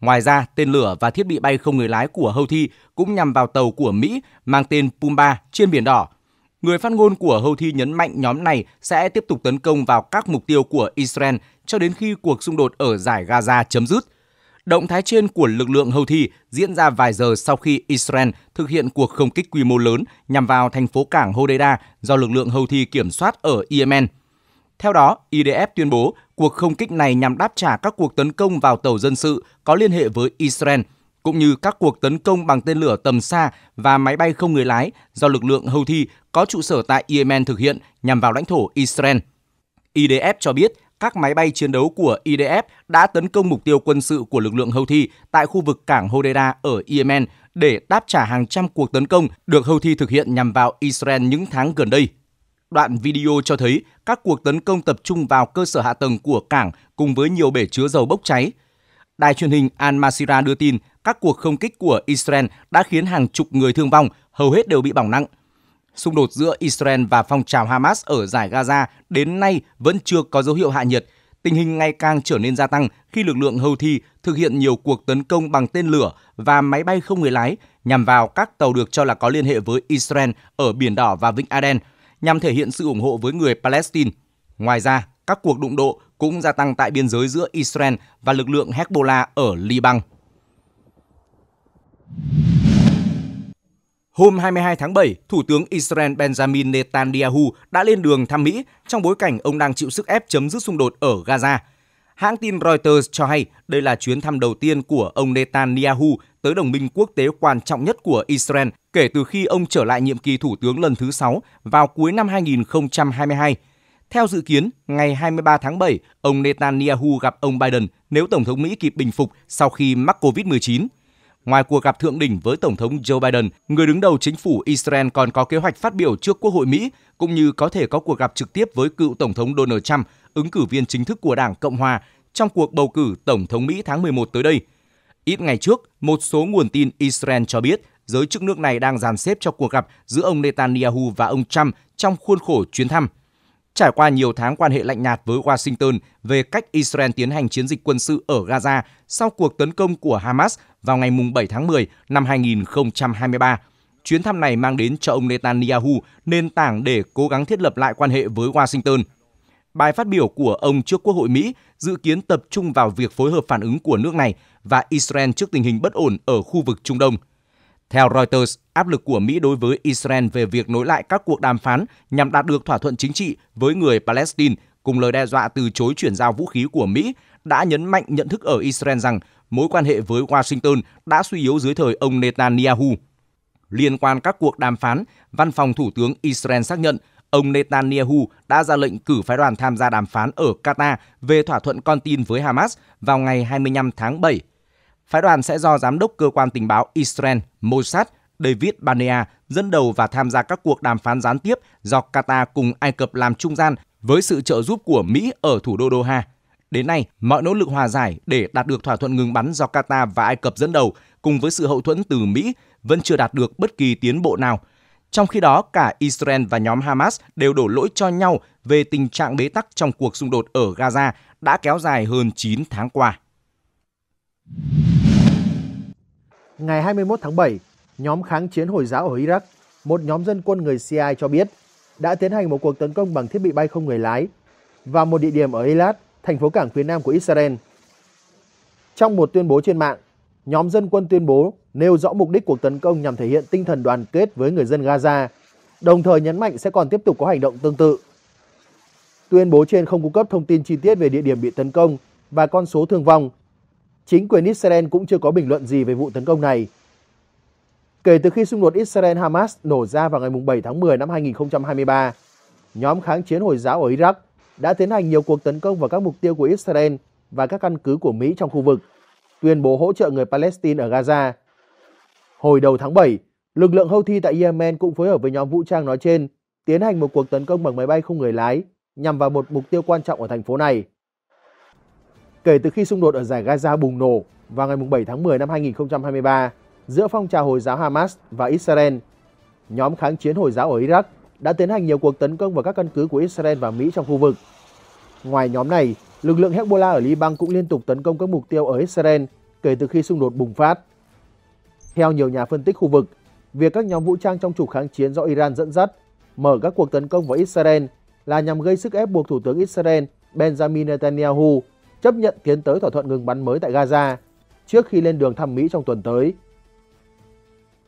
Ngoài ra, tên lửa và thiết bị bay không người lái của Houthi cũng nhằm vào tàu của Mỹ mang tên Puma trên Biển Đỏ. Người phát ngôn của Houthi nhấn mạnh nhóm này sẽ tiếp tục tấn công vào các mục tiêu của Israel cho đến khi cuộc xung đột ở dải Gaza chấm dứt. Động thái trên của lực lượng Houthi diễn ra vài giờ sau khi Israel thực hiện cuộc không kích quy mô lớn nhằm vào thành phố cảng Hodeida do lực lượng Houthi kiểm soát ở Yemen. Theo đó, IDF tuyên bố cuộc không kích này nhằm đáp trả các cuộc tấn công vào tàu dân sự có liên hệ với Israel, cũng như các cuộc tấn công bằng tên lửa tầm xa và máy bay không người lái do lực lượng Houthi có trụ sở tại Yemen thực hiện nhằm vào lãnh thổ Israel. IDF cho biết, các máy bay chiến đấu của IDF đã tấn công mục tiêu quân sự của lực lượng Houthi tại khu vực cảng Hodeida ở Yemen để đáp trả hàng trăm cuộc tấn công được Houthi thực hiện nhằm vào Israel những tháng gần đây. Đoạn video cho thấy các cuộc tấn công tập trung vào cơ sở hạ tầng của cảng cùng với nhiều bể chứa dầu bốc cháy. Đài truyền hình Al-Masira đưa tin các cuộc không kích của Israel đã khiến hàng chục người thương vong, hầu hết đều bị bỏng nặng. Xung đột giữa Israel và phong trào Hamas ở dải Gaza đến nay vẫn chưa có dấu hiệu hạ nhiệt. Tình hình ngày càng trở nên gia tăng khi lực lượng Houthi thực hiện nhiều cuộc tấn công bằng tên lửa và máy bay không người lái nhằm vào các tàu được cho là có liên hệ với Israel ở Biển Đỏ và Vịnh Aden, nhằm thể hiện sự ủng hộ với người Palestine. Ngoài ra, các cuộc đụng độ cũng gia tăng tại biên giới giữa Israel và lực lượng Hezbollah ở Liban. Hôm 22 tháng 7, Thủ tướng Israel Benjamin Netanyahu đã lên đường thăm Mỹ trong bối cảnh ông đang chịu sức ép chấm dứt xung đột ở Gaza. Hãng tin Reuters cho hay đây là chuyến thăm đầu tiên của ông Netanyahu tới đồng minh quốc tế quan trọng nhất của Israel kể từ khi ông trở lại nhiệm kỳ thủ tướng lần thứ 6 vào cuối năm 2022. Theo dự kiến, ngày 23 tháng 7, ông Netanyahu gặp ông Biden nếu Tổng thống Mỹ kịp bình phục sau khi mắc COVID-19. Ngoài cuộc gặp thượng đỉnh với Tổng thống Joe Biden, người đứng đầu chính phủ Israel còn có kế hoạch phát biểu trước Quốc hội Mỹ, cũng như có thể có cuộc gặp trực tiếp với cựu Tổng thống Donald Trump, ứng cử viên chính thức của Đảng Cộng Hòa, trong cuộc bầu cử Tổng thống Mỹ tháng 11 tới đây. Ít ngày trước, một số nguồn tin Israel cho biết giới chức nước này đang dàn xếp cho cuộc gặp giữa ông Netanyahu và ông Trump trong khuôn khổ chuyến thăm. Trải qua nhiều tháng quan hệ lạnh nhạt với Washington về cách Israel tiến hành chiến dịch quân sự ở Gaza sau cuộc tấn công của Hamas vào ngày 7 tháng 10 năm 2023, chuyến thăm này mang đến cho ông Netanyahu nền tảng để cố gắng thiết lập lại quan hệ với Washington. Bài phát biểu của ông trước Quốc hội Mỹ dự kiến tập trung vào việc phối hợp phản ứng của nước này và Israel trước tình hình bất ổn ở khu vực Trung Đông. Theo Reuters, áp lực của Mỹ đối với Israel về việc nối lại các cuộc đàm phán nhằm đạt được thỏa thuận chính trị với người Palestine cùng lời đe dọa từ chối chuyển giao vũ khí của Mỹ đã nhấn mạnh nhận thức ở Israel rằng mối quan hệ với Washington đã suy yếu dưới thời ông Netanyahu. liên quan các cuộc đàm phán, Văn phòng Thủ tướng Israel xác nhận ông Netanyahu đã ra lệnh cử phái đoàn tham gia đàm phán ở Qatar về thỏa thuận con tin với Hamas vào ngày 25 tháng 7. Phái đoàn sẽ do Giám đốc Cơ quan Tình báo Israel Mossad David Banea dẫn đầu và tham gia các cuộc đàm phán gián tiếp do Qatar cùng Ai Cập làm trung gian với sự trợ giúp của Mỹ ở thủ đô Doha. Đến nay, mọi nỗ lực hòa giải để đạt được thỏa thuận ngừng bắn do Qatar và Ai Cập dẫn đầu cùng với sự hậu thuẫn từ Mỹ vẫn chưa đạt được bất kỳ tiến bộ nào. Trong khi đó, cả Israel và nhóm Hamas đều đổ lỗi cho nhau về tình trạng bế tắc trong cuộc xung đột ở Gaza đã kéo dài hơn 9 tháng qua. Ngày 21 tháng 7, nhóm kháng chiến Hồi giáo ở Iraq, một nhóm dân quân người Shia cho biết, đã tiến hành một cuộc tấn công bằng thiết bị bay không người lái vào một địa điểm ở Eilat, thành phố cảng phía nam của Israel. Trong một tuyên bố trên mạng, nhóm dân quân tuyên bố nêu rõ mục đích cuộc tấn công nhằm thể hiện tinh thần đoàn kết với người dân Gaza, đồng thời nhấn mạnh sẽ còn tiếp tục có hành động tương tự. Tuyên bố trên không cung cấp thông tin chi tiết về địa điểm bị tấn công và con số thương vong. Chính quyền Israel cũng chưa có bình luận gì về vụ tấn công này. Kể từ khi xung đột Israel-Hamas nổ ra vào ngày 7 tháng 10 năm 2023, nhóm kháng chiến Hồi giáo ở Iraq đã tiến hành nhiều cuộc tấn công vào các mục tiêu của Israel và các căn cứ của Mỹ trong khu vực, tuyên bố hỗ trợ người Palestine ở Gaza. Hồi đầu tháng 7, lực lượng Houthi tại Yemen cũng phối hợp với nhóm vũ trang nói trên tiến hành một cuộc tấn công bằng máy bay không người lái nhằm vào một mục tiêu quan trọng ở thành phố này. Kể từ khi xung đột ở dải Gaza bùng nổ vào ngày 7 tháng 10 năm 2023 giữa phong trào Hồi giáo Hamas và Israel, nhóm kháng chiến Hồi giáo ở Iraq đã tiến hành nhiều cuộc tấn công vào các căn cứ của Israel và Mỹ trong khu vực. Ngoài nhóm này, lực lượng Hezbollah ở Liban cũng liên tục tấn công các mục tiêu ở Israel kể từ khi xung đột bùng phát. Theo nhiều nhà phân tích khu vực, việc các nhóm vũ trang trong trục kháng chiến do Iran dẫn dắt mở các cuộc tấn công vào Israel là nhằm gây sức ép buộc Thủ tướng Israel Benjamin Netanyahu chấp nhận tiến tới thỏa thuận ngừng bắn mới tại Gaza trước khi lên đường thăm Mỹ trong tuần tới.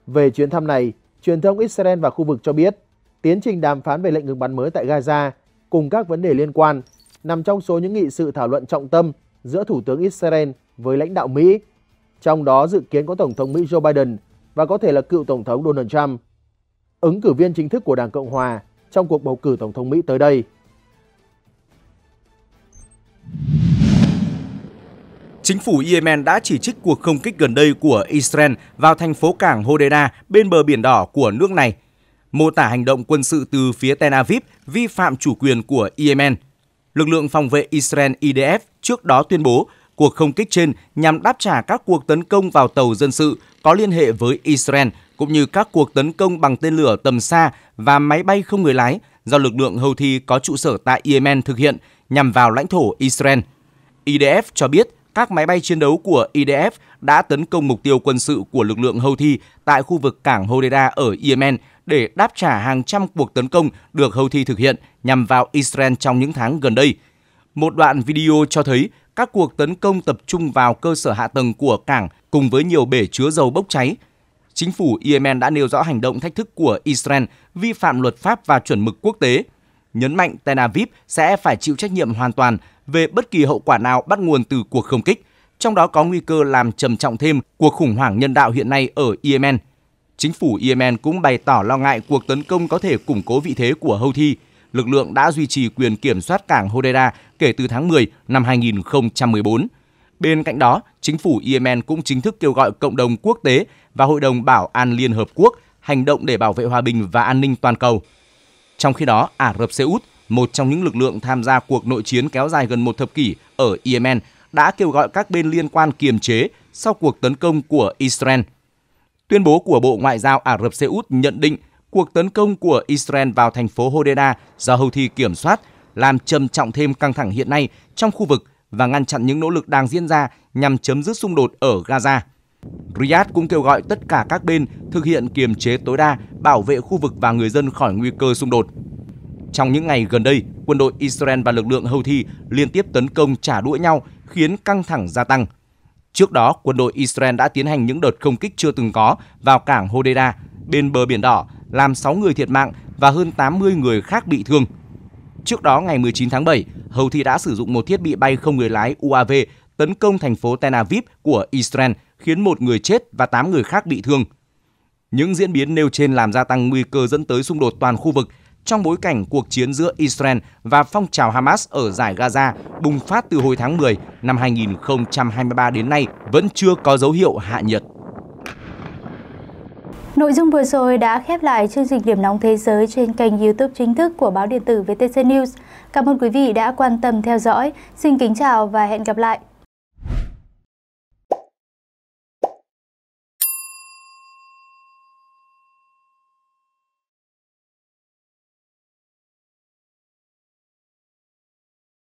Về chuyến thăm này, truyền thông Israel và khu vực cho biết tiến trình đàm phán về lệnh ngừng bắn mới tại Gaza cùng các vấn đề liên quan nằm trong số những nghị sự thảo luận trọng tâm giữa Thủ tướng Israel với lãnh đạo Mỹ, trong đó dự kiến có Tổng thống Mỹ Joe Biden và có thể là cựu Tổng thống Donald Trump, ứng cử viên chính thức của Đảng Cộng Hòa trong cuộc bầu cử Tổng thống Mỹ tới đây. Chính phủ Yemen đã chỉ trích cuộc không kích gần đây của Israel vào thành phố cảng Hodeidah bên bờ Biển Đỏ của nước này, mô tả hành động quân sự từ phía Tel Aviv vi phạm chủ quyền của Yemen. Lực lượng phòng vệ Israel IDF trước đó tuyên bố cuộc không kích trên nhằm đáp trả các cuộc tấn công vào tàu dân sự có liên hệ với Israel, cũng như các cuộc tấn công bằng tên lửa tầm xa và máy bay không người lái do lực lượng Houthi có trụ sở tại Yemen thực hiện nhằm vào lãnh thổ Israel. IDF cho biết các máy bay chiến đấu của IDF đã tấn công mục tiêu quân sự của lực lượng Houthi tại khu vực cảng Hodeidah ở Yemen để đáp trả hàng trăm cuộc tấn công được Houthi thực hiện nhằm vào Israel trong những tháng gần đây. Một đoạn video cho thấy các cuộc tấn công tập trung vào cơ sở hạ tầng của cảng cùng với nhiều bể chứa dầu bốc cháy. Chính phủ Yemen đã nêu rõ hành động thách thức của Israel vi phạm luật pháp và chuẩn mực quốc tế, nhấn mạnh Tel Aviv sẽ phải chịu trách nhiệm hoàn toàn về bất kỳ hậu quả nào bắt nguồn từ cuộc không kích, trong đó có nguy cơ làm trầm trọng thêm cuộc khủng hoảng nhân đạo hiện nay ở Yemen. Chính phủ Yemen cũng bày tỏ lo ngại cuộc tấn công có thể củng cố vị thế của Houthi. Lực lượng đã duy trì quyền kiểm soát cảng Hodeidah kể từ tháng 10 năm 2014. Bên cạnh đó, chính phủ Yemen cũng chính thức kêu gọi cộng đồng quốc tế và Hội đồng Bảo an Liên Hợp Quốc hành động để bảo vệ hòa bình và an ninh toàn cầu. Trong khi đó, Ả Rập Xê Út, một trong những lực lượng tham gia cuộc nội chiến kéo dài gần một thập kỷ ở Yemen, đã kêu gọi các bên liên quan kiềm chế sau cuộc tấn công của Israel. Tuyên bố của Bộ Ngoại giao Ả Rập Xê Út nhận định cuộc tấn công của Israel vào thành phố Hodeidah do Houthi kiểm soát làm trầm trọng thêm căng thẳng hiện nay trong khu vực và ngăn chặn những nỗ lực đang diễn ra nhằm chấm dứt xung đột ở Gaza. Riyadh cũng kêu gọi tất cả các bên thực hiện kiềm chế tối đa, bảo vệ khu vực và người dân khỏi nguy cơ xung đột. Trong những ngày gần đây, quân đội Israel và lực lượng Houthi liên tiếp tấn công trả đũa nhau, khiến căng thẳng gia tăng. Trước đó, quân đội Israel đã tiến hành những đợt không kích chưa từng có vào cảng Hodeidah bên bờ Biển Đỏ, làm 6 người thiệt mạng và hơn 80 người khác bị thương. Trước đó, ngày 19 tháng 7, Houthi đã sử dụng một thiết bị bay không người lái UAV tấn công thành phố Tel Aviv của Israel, khiến một người chết và 8 người khác bị thương. Những diễn biến nêu trên làm gia tăng nguy cơ dẫn tới xung đột toàn khu vực trong bối cảnh cuộc chiến giữa Israel và phong trào Hamas ở dải Gaza bùng phát từ hồi tháng 10 năm 2023 đến nay vẫn chưa có dấu hiệu hạ nhiệt. Nội dung vừa rồi đã khép lại chương trình Điểm nóng thế giới trên kênh YouTube chính thức của báo điện tử VTC News. Cảm ơn quý vị đã quan tâm theo dõi. Xin kính chào và hẹn gặp lại!